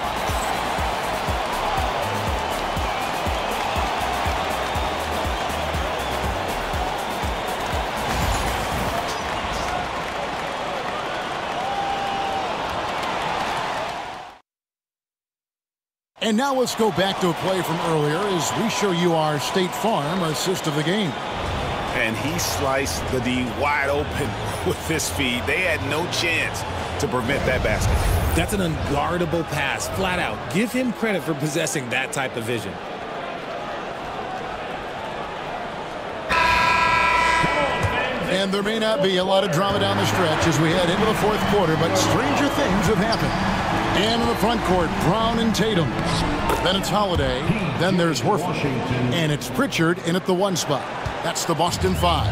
And now let's go back to a play from earlier as we show you our State Farm assist of the game. And he sliced the D wide open with his feet. They had no chance to prevent that basket. That's an unguardable pass, flat out. Give him credit for possessing that type of vision. And there may not be a lot of drama down the stretch as we head into the fourth quarter, but stranger things have happened. And in the front court, Brown and Tatum. Then it's Holiday. Then there's Horford. And it's Pritchard in at the one spot. That's the Boston Five.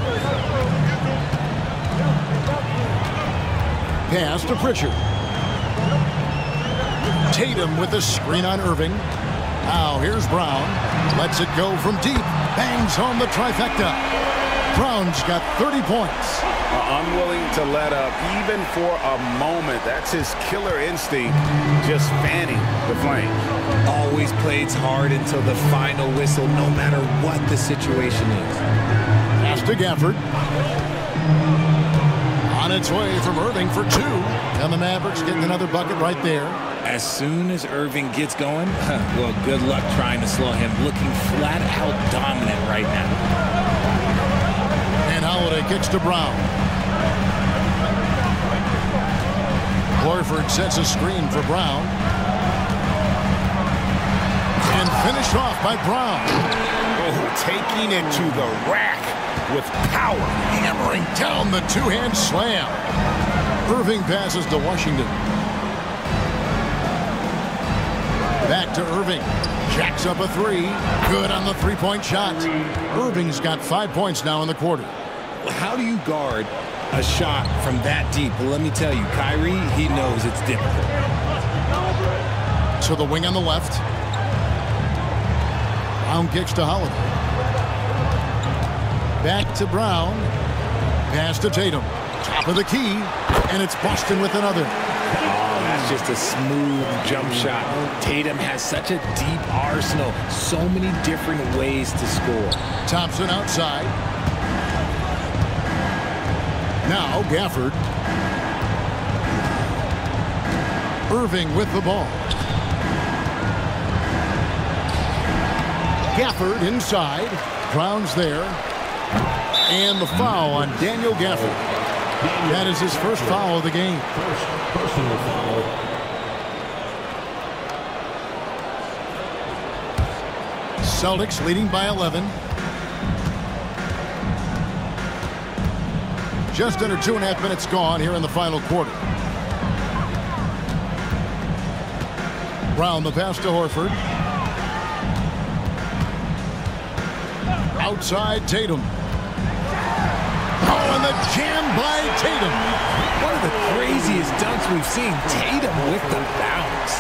Pass to Pritchard. Tatum with a screen on Irving. Now here's Brown. Lets it go from deep. Bangs home the trifecta. Brown's got thirty points. Uh, unwilling to let up even for a moment. That's his killer instinct, just fanning the flames. Always plays hard until the final whistle, no matter what the situation is. Pass to Gafford. On its way from Irving for two. And the Mavericks getting another bucket right there. As soon as Irving gets going, well, good luck trying to slow him. Looking flat out dominant right now. And Holiday kicks to Brown. Horford sets a screen for Brown. And finished off by Brown. Oh, taking it to the rack with power. Hammering down the two-hand slam. Irving passes to Washington. Back to Irving. Jacks up a three. Good on the three-point shot. Irving's got five points now in the quarter. How do you guard a shot from that deep? Well, let me tell you, Kyrie, he knows it's difficult. So the wing on the left. Brown kicks to Holiday. Back to Brown. Pass to Tatum. top of the key, and it's Boston with another. Oh, that's just a smooth jump shot. Tatum has such a deep arsenal, so many different ways to score. Thompson outside. Now Gafford. Irving with the ball. Gafford inside. Brown's there. And the foul on Daniel Gafford. That is his first foul of the game. First personal foul. Celtics leading by eleven. Just under two and a half minutes gone here in the final quarter. Brown the pass to Horford. Outside Tatum. Oh, and the jam by Tatum. One of the craziest dunks we've seen. Tatum with the bounce.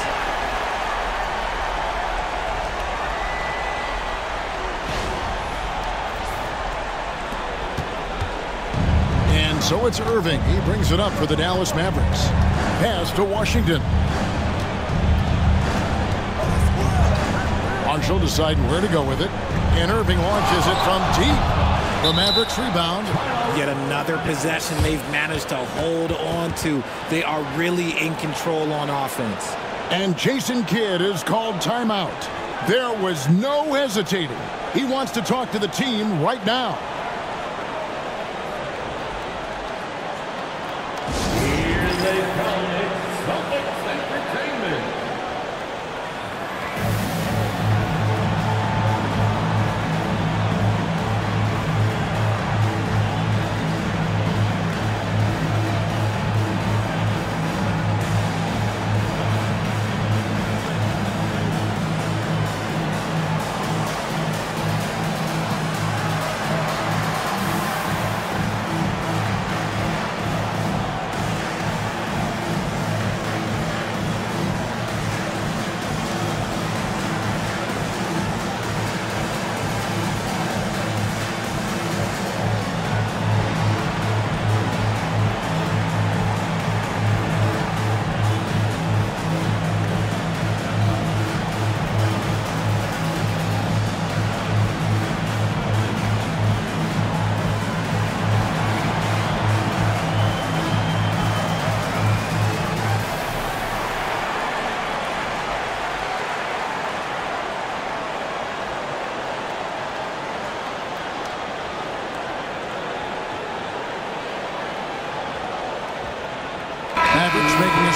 And so it's Irving. He brings it up for the Dallas Mavericks. Pass to Washington. Marshall deciding where to go with it, and Irving launches it from deep. The Mavericks rebound. Yet another possession they've managed to hold on to. They are really in control on offense. And Jason Kidd is called timeout. There was no hesitating. He wants to talk to the team right now.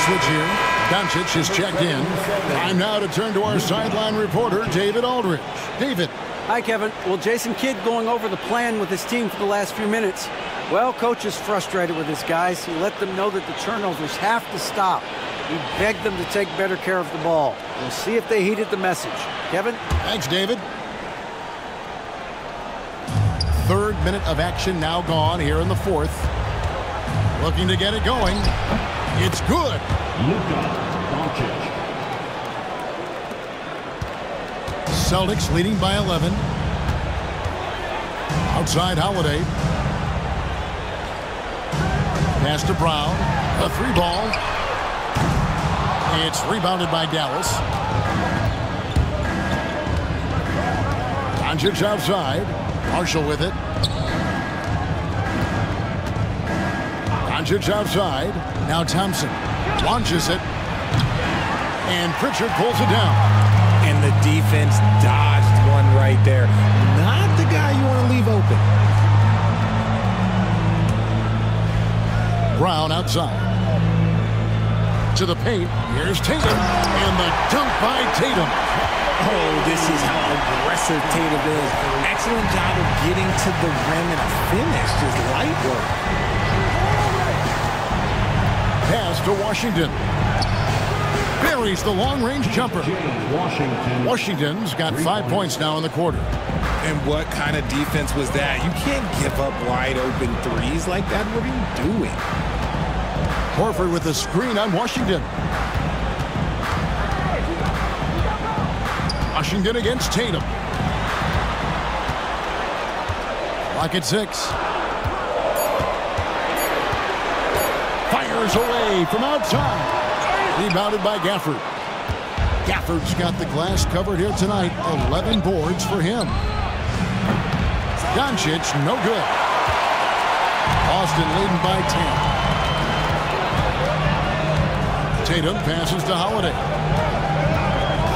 Switch here. Doncic has checked in. Time now to turn to our sideline reporter, David Aldridge. David. Hi, Kevin. Well, Jason Kidd going over the plan with his team for the last few minutes. Well, coach is frustrated with his guys. He let them know that the turnovers have to stop. He begged them to take better care of the ball. We'll see if they heeded the message. Kevin? Thanks, David. Third minute of action now gone here in the fourth. Looking to get it going. It's good. Luka Doncic. Celtics leading by eleven. Outside Holiday. Pass to Brown. A three ball. It's rebounded by Dallas. Doncic outside. Marshall with it. Doncic outside. Now Thompson launches it. And Pritchard pulls it down. And the defense dodged one right there. Not the guy you want to leave open. Brown outside. To the paint. Here's Tatum. And the dunk by Tatum. Oh, this is how aggressive Tatum is. Excellent job of getting to the rim and a finish. Just light work. Pass to Washington. Buries the long-range jumper. Washington. Washington's got five points now in the quarter. And what kind of defense was that? You can't give up wide-open threes like that. What are you doing? Horford with a screen on Washington. Washington against Tatum. Lock at six. fires away from outside. Rebounded by Gafford. Gafford's got the glass covered here tonight. eleven boards for him. Doncic, no good. Boston leading by ten. Tatum passes to Holiday.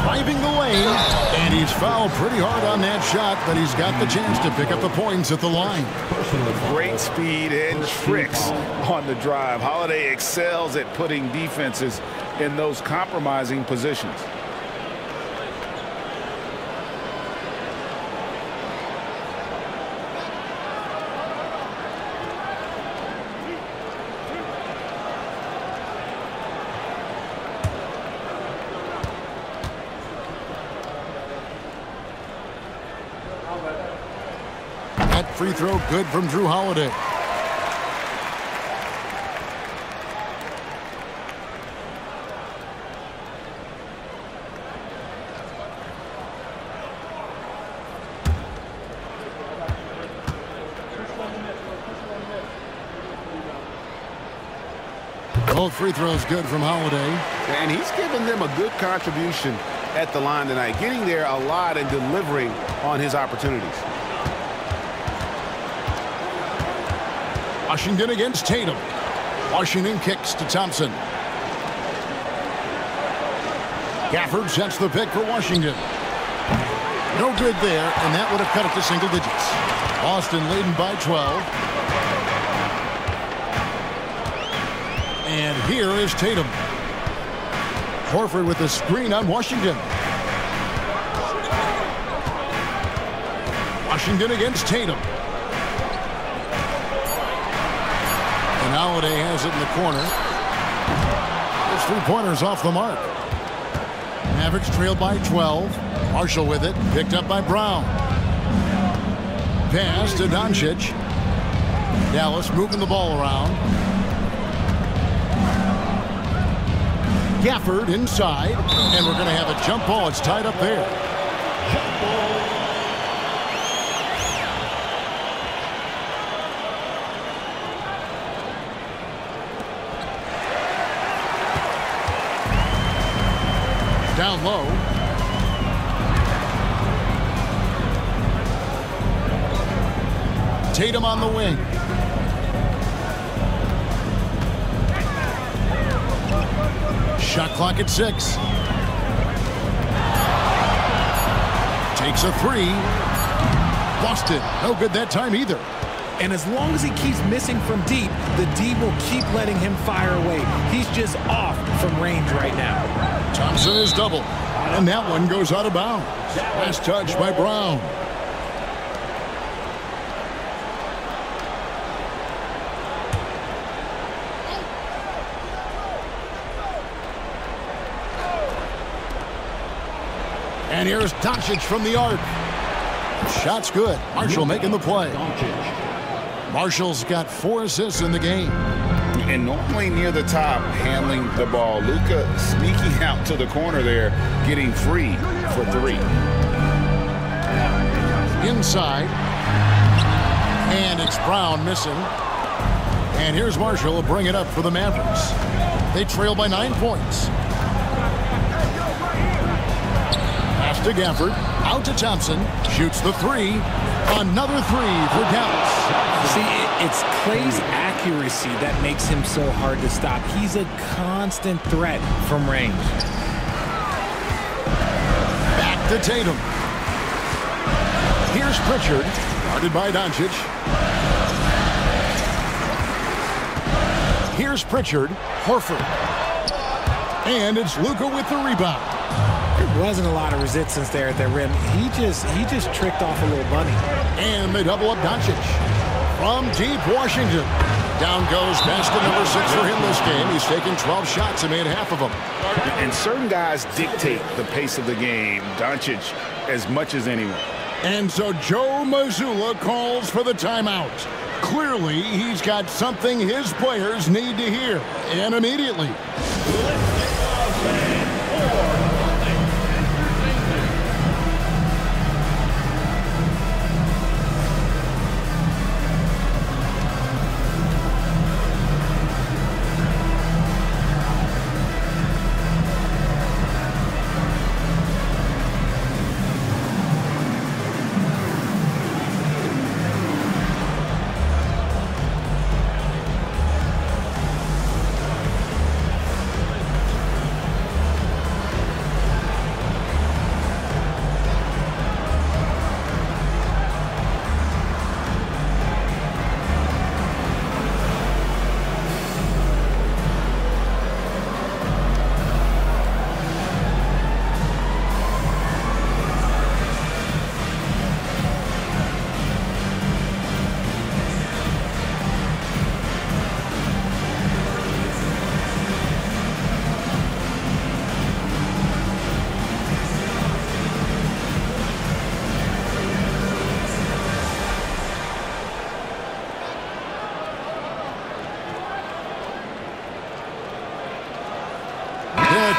Driving the lane, and he's fouled pretty hard on that shot, but he's got the chance to pick up the points at the line. Great speed and tricks on the drive. Holiday excels at putting defenses in those compromising positions. That free throw good from Jrue Holiday. Both free throws good from Holiday. And he's given them a good contribution at the line tonight, getting there a lot and delivering on his opportunities. Washington against Tatum. Washington kicks to Thompson. Gafford sets the pick for Washington. No good there, and that would have cut it to single digits. Boston leading by twelve. And here is Tatum. Horford with a screen on Washington. Washington against Tatum. And Holiday has it in the corner. His three-pointers off the mark. Mavericks trailed by twelve. Marshall with it. Picked up by Brown. Pass to Doncic. Dallas moving the ball around. Gafford inside, and we're going to have a jump ball. It's tied up there. Down low. Tatum on the wing. Shot clock at six. Takes a three. Boston, no good that time either. And as long as he keeps missing from deep, the D will keep letting him fire away. He's just off from range right now. Thompson is double, and that one goes out of bounds. Last touch by Brown. And here's Doncic from the arc. Shot's good. Marshall making the play. Marshall's got four assists in the game. And normally near the top, handling the ball. Luka sneaking out to the corner there, getting free for three. Inside. And it's Brown missing. And here's Marshall to bring it up for the Mavericks. They trail by nine points. To Gafford, out to Thompson, shoots the three, another three for Dallas. See, it's Klay's accuracy that makes him so hard to stop. He's a constant threat from range. Back to Tatum. Here's Pritchard, guarded by Doncic. Here's Pritchard, Horford. And it's Luka with the rebound. There wasn't a lot of resistance there at the rim. He just he just tricked off a little bunny. And they double up Doncic. From deep, Washington. Down goes Boston, number six for him this game. He's taken twelve shots and made half of them. And certain guys dictate the pace of the game. Doncic as much as anyone. And so Joe Mazzulla calls for the timeout. Clearly, he's got something his players need to hear. And immediately.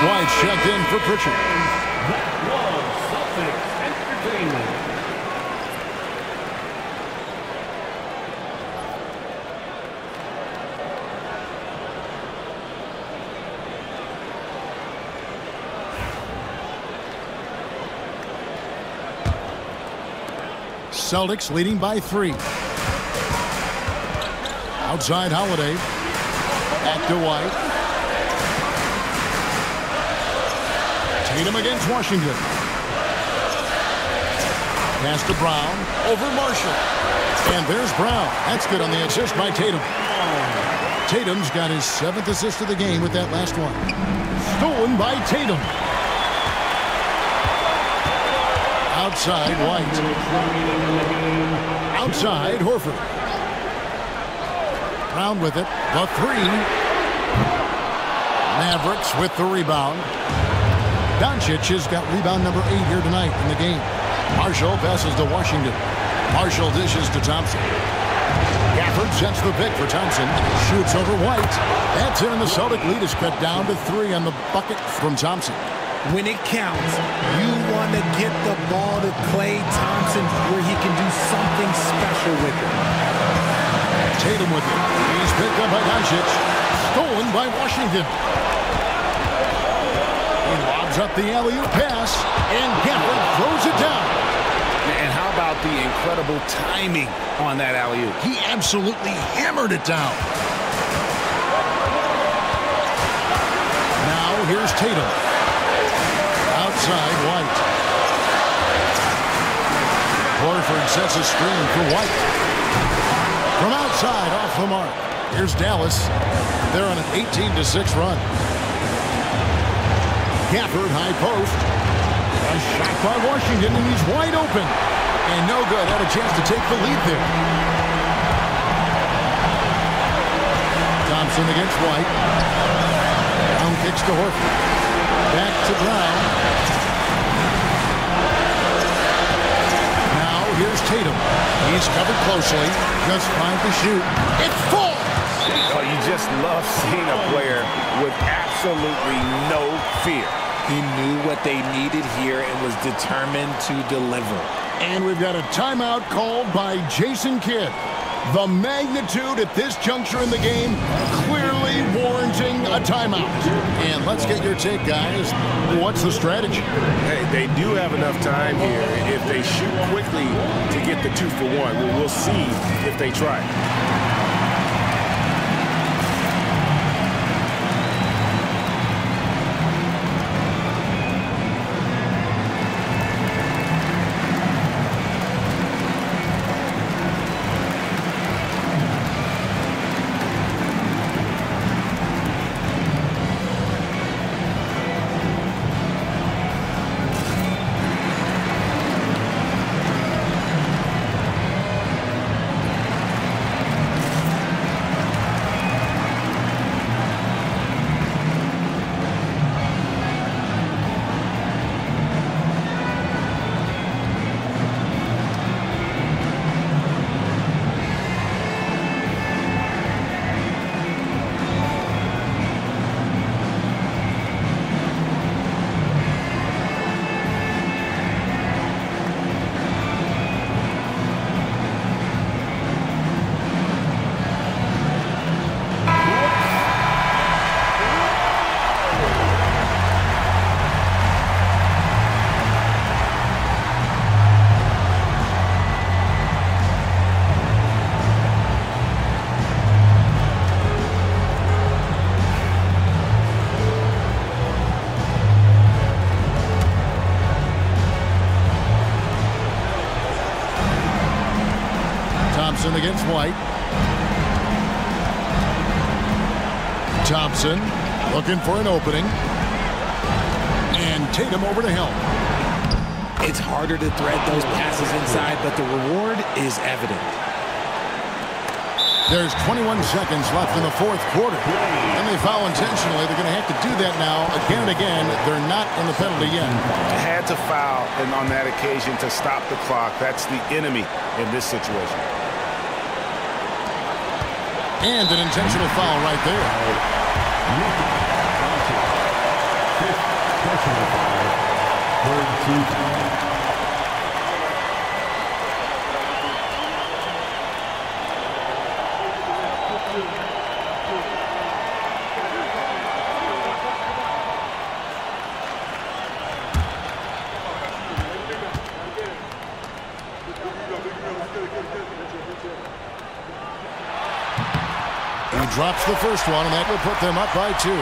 White checked in for Pritchard. That was Celtics entertainment. Celtics leading by three. Outside Holiday. Back to White. Tatum against Washington. Pass to Brown. Over Marshall. And there's Brown. That's good on the assist by Tatum. Tatum's got his seventh assist of the game with that last one. Stolen by Tatum. Outside White. Outside Horford. Brown with it. The three. Mavericks with the rebound. Doncic has got rebound number eight here tonight in the game. Marshall passes to Washington. Marshall dishes to Thompson. Gafford sets the pick for Thompson. Shoots over White. That's it, and the Celtic lead is cut down to three on the bucket from Thompson. When it counts, you want to get the ball to Klay Thompson where he can do something special with it. Tatum with it. He's picked up by Doncic. Stolen by Washington. Up the alley-oop pass, and Gafford throws it down. And how about the incredible timing on that alley-oop? He absolutely hammered it down. Now here's Tatum. Outside White. Horford sets a screen for White. From outside, off the mark. Here's Dallas. They're on an eighteen to six run. Gafford, high post. A shot by Washington, and he's wide open. And no good. Had a chance to take the lead there. Thompson against White. Brown kicks to Horford. Back to Brown. Now here's Tatum. He's covered closely. Just trying to shoot. It falls! Oh, you just love seeing a player with absolutely no fear. He knew what they needed here and was determined to deliver. And we've got a timeout called by Jason Kidd. The magnitude at this juncture in the game clearly warranting a timeout. And let's get your take, guys. What's the strategy? Hey, they do have enough time here if they shoot quickly to get the two for one. We'll see if they try. Against White. Thompson looking for an opening. And Tatum over to help. It's harder to thread those passes inside, but the reward is evident. There's twenty-one seconds left in the fourth quarter. And they foul intentionally. They're going to have to do that now again and again. They're not in the penalty yet. Had to foul and on that occasion to stop the clock. That's the enemy in this situation. And an intentional foul right there. Intentional foul. Third team foul. Drops the first one, and that will put them up by two.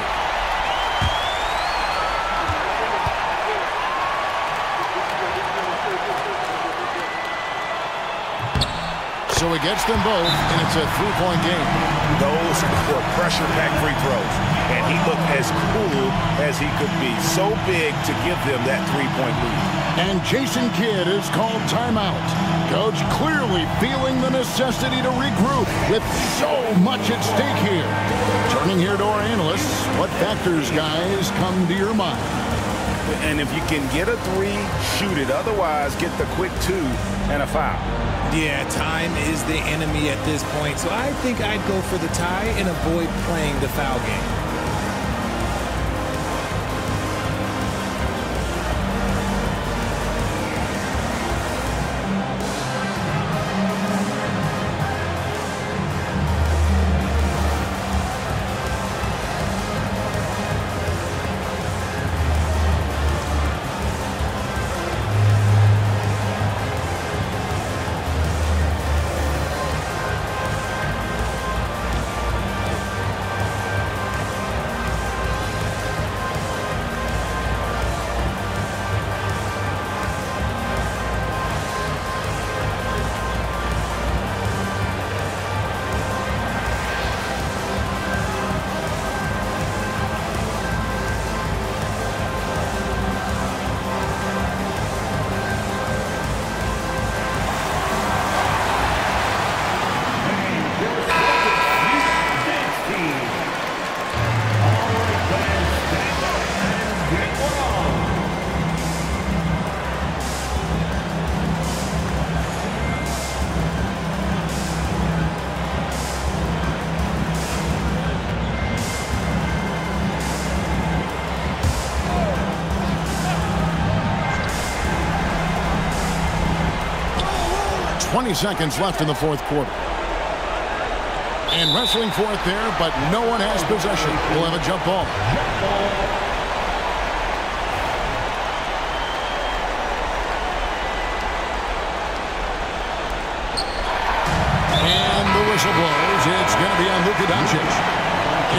So he gets them both, and it's a three-point game. Those were pressure-packed free throws, and he looked as cool as he could be. So big to give them that three-point lead. And Jason Kidd is called timeout. Coach clearly feeling the necessity to regroup with so much at stake here. Turning here to our analysts, what factors, guys, come to your mind? And if you can get a three, shoot it. Otherwise, get the quick two and a foul. Yeah, time is the enemy at this point, so I think I'd go for the tie and avoid playing the foul game. twenty seconds left in the fourth quarter. And wrestling for it there, but no one has possession. We'll have a jump ball. And the whistle blows. It's going to be on Luka Doncic.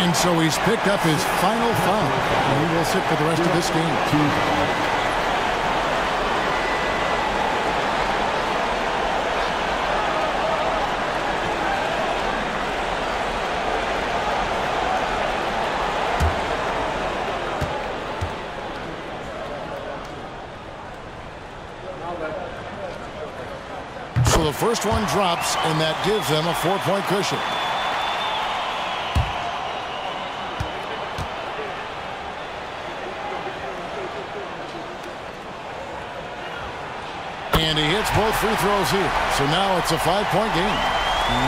And so he's picked up his final foul. And he will sit for the rest of this game. First one drops, and that gives them a four-point cushion. And he hits both free throws here. So now it's a five-point game.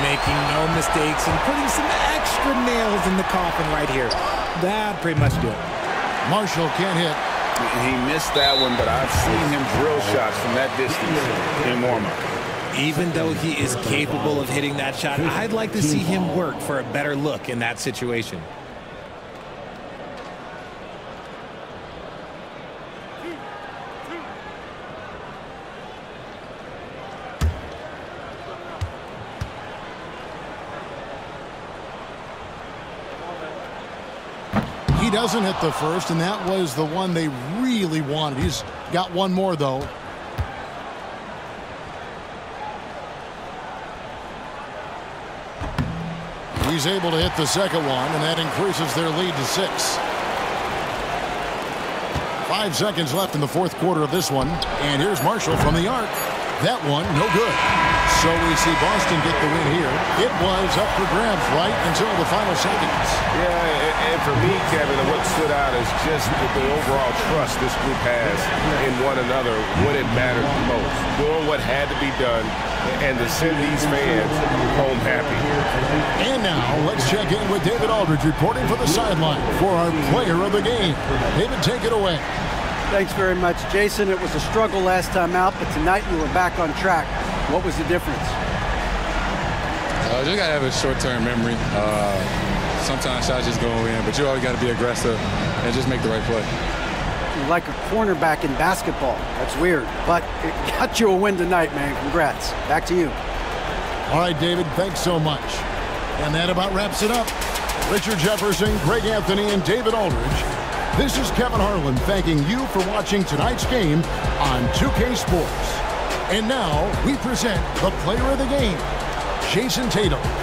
Making no mistakes and putting some extra nails in the coffin right here. That pretty much do it. Marshall can't hit. He missed that one, but I've seen him drill shots from that distance in warm-up. Even though he is capable of hitting that shot, I'd like to see him work for a better look in that situation. He doesn't hit the first, and that was the one they really wanted. He's got one more, though. He's able to hit the second one, and that increases their lead to six. Five seconds left in the fourth quarter of this one, and here's Marshall from the arc. That one, no good. So we see Boston get the win here. It was up for grabs right until the final seconds. Yeah, and for me, Kevin, what stood out is just the overall trust this group has in one another when it mattered the most. Doing what had to be done, and to send these fans home happy. And now, let's check in with David Aldridge reporting for the sideline for our player of the game. David, take it away. Thanks very much, Jason. It was a struggle last time out, but tonight you were back on track. What was the difference? Uh, just gotta have a short-term memory. Uh, sometimes shots just go in, but you always gotta be aggressive and just make the right play. You're like a cornerback in basketball. That's weird, but it got you a win tonight, man. Congrats. Back to you. All right, David, thanks so much. And that about wraps it up. Richard Jefferson, Greg Anthony, and David Aldridge. This is Kevin Harlan thanking you for watching tonight's game on two K Sports. And now we present the player of the game, Jayson Tatum.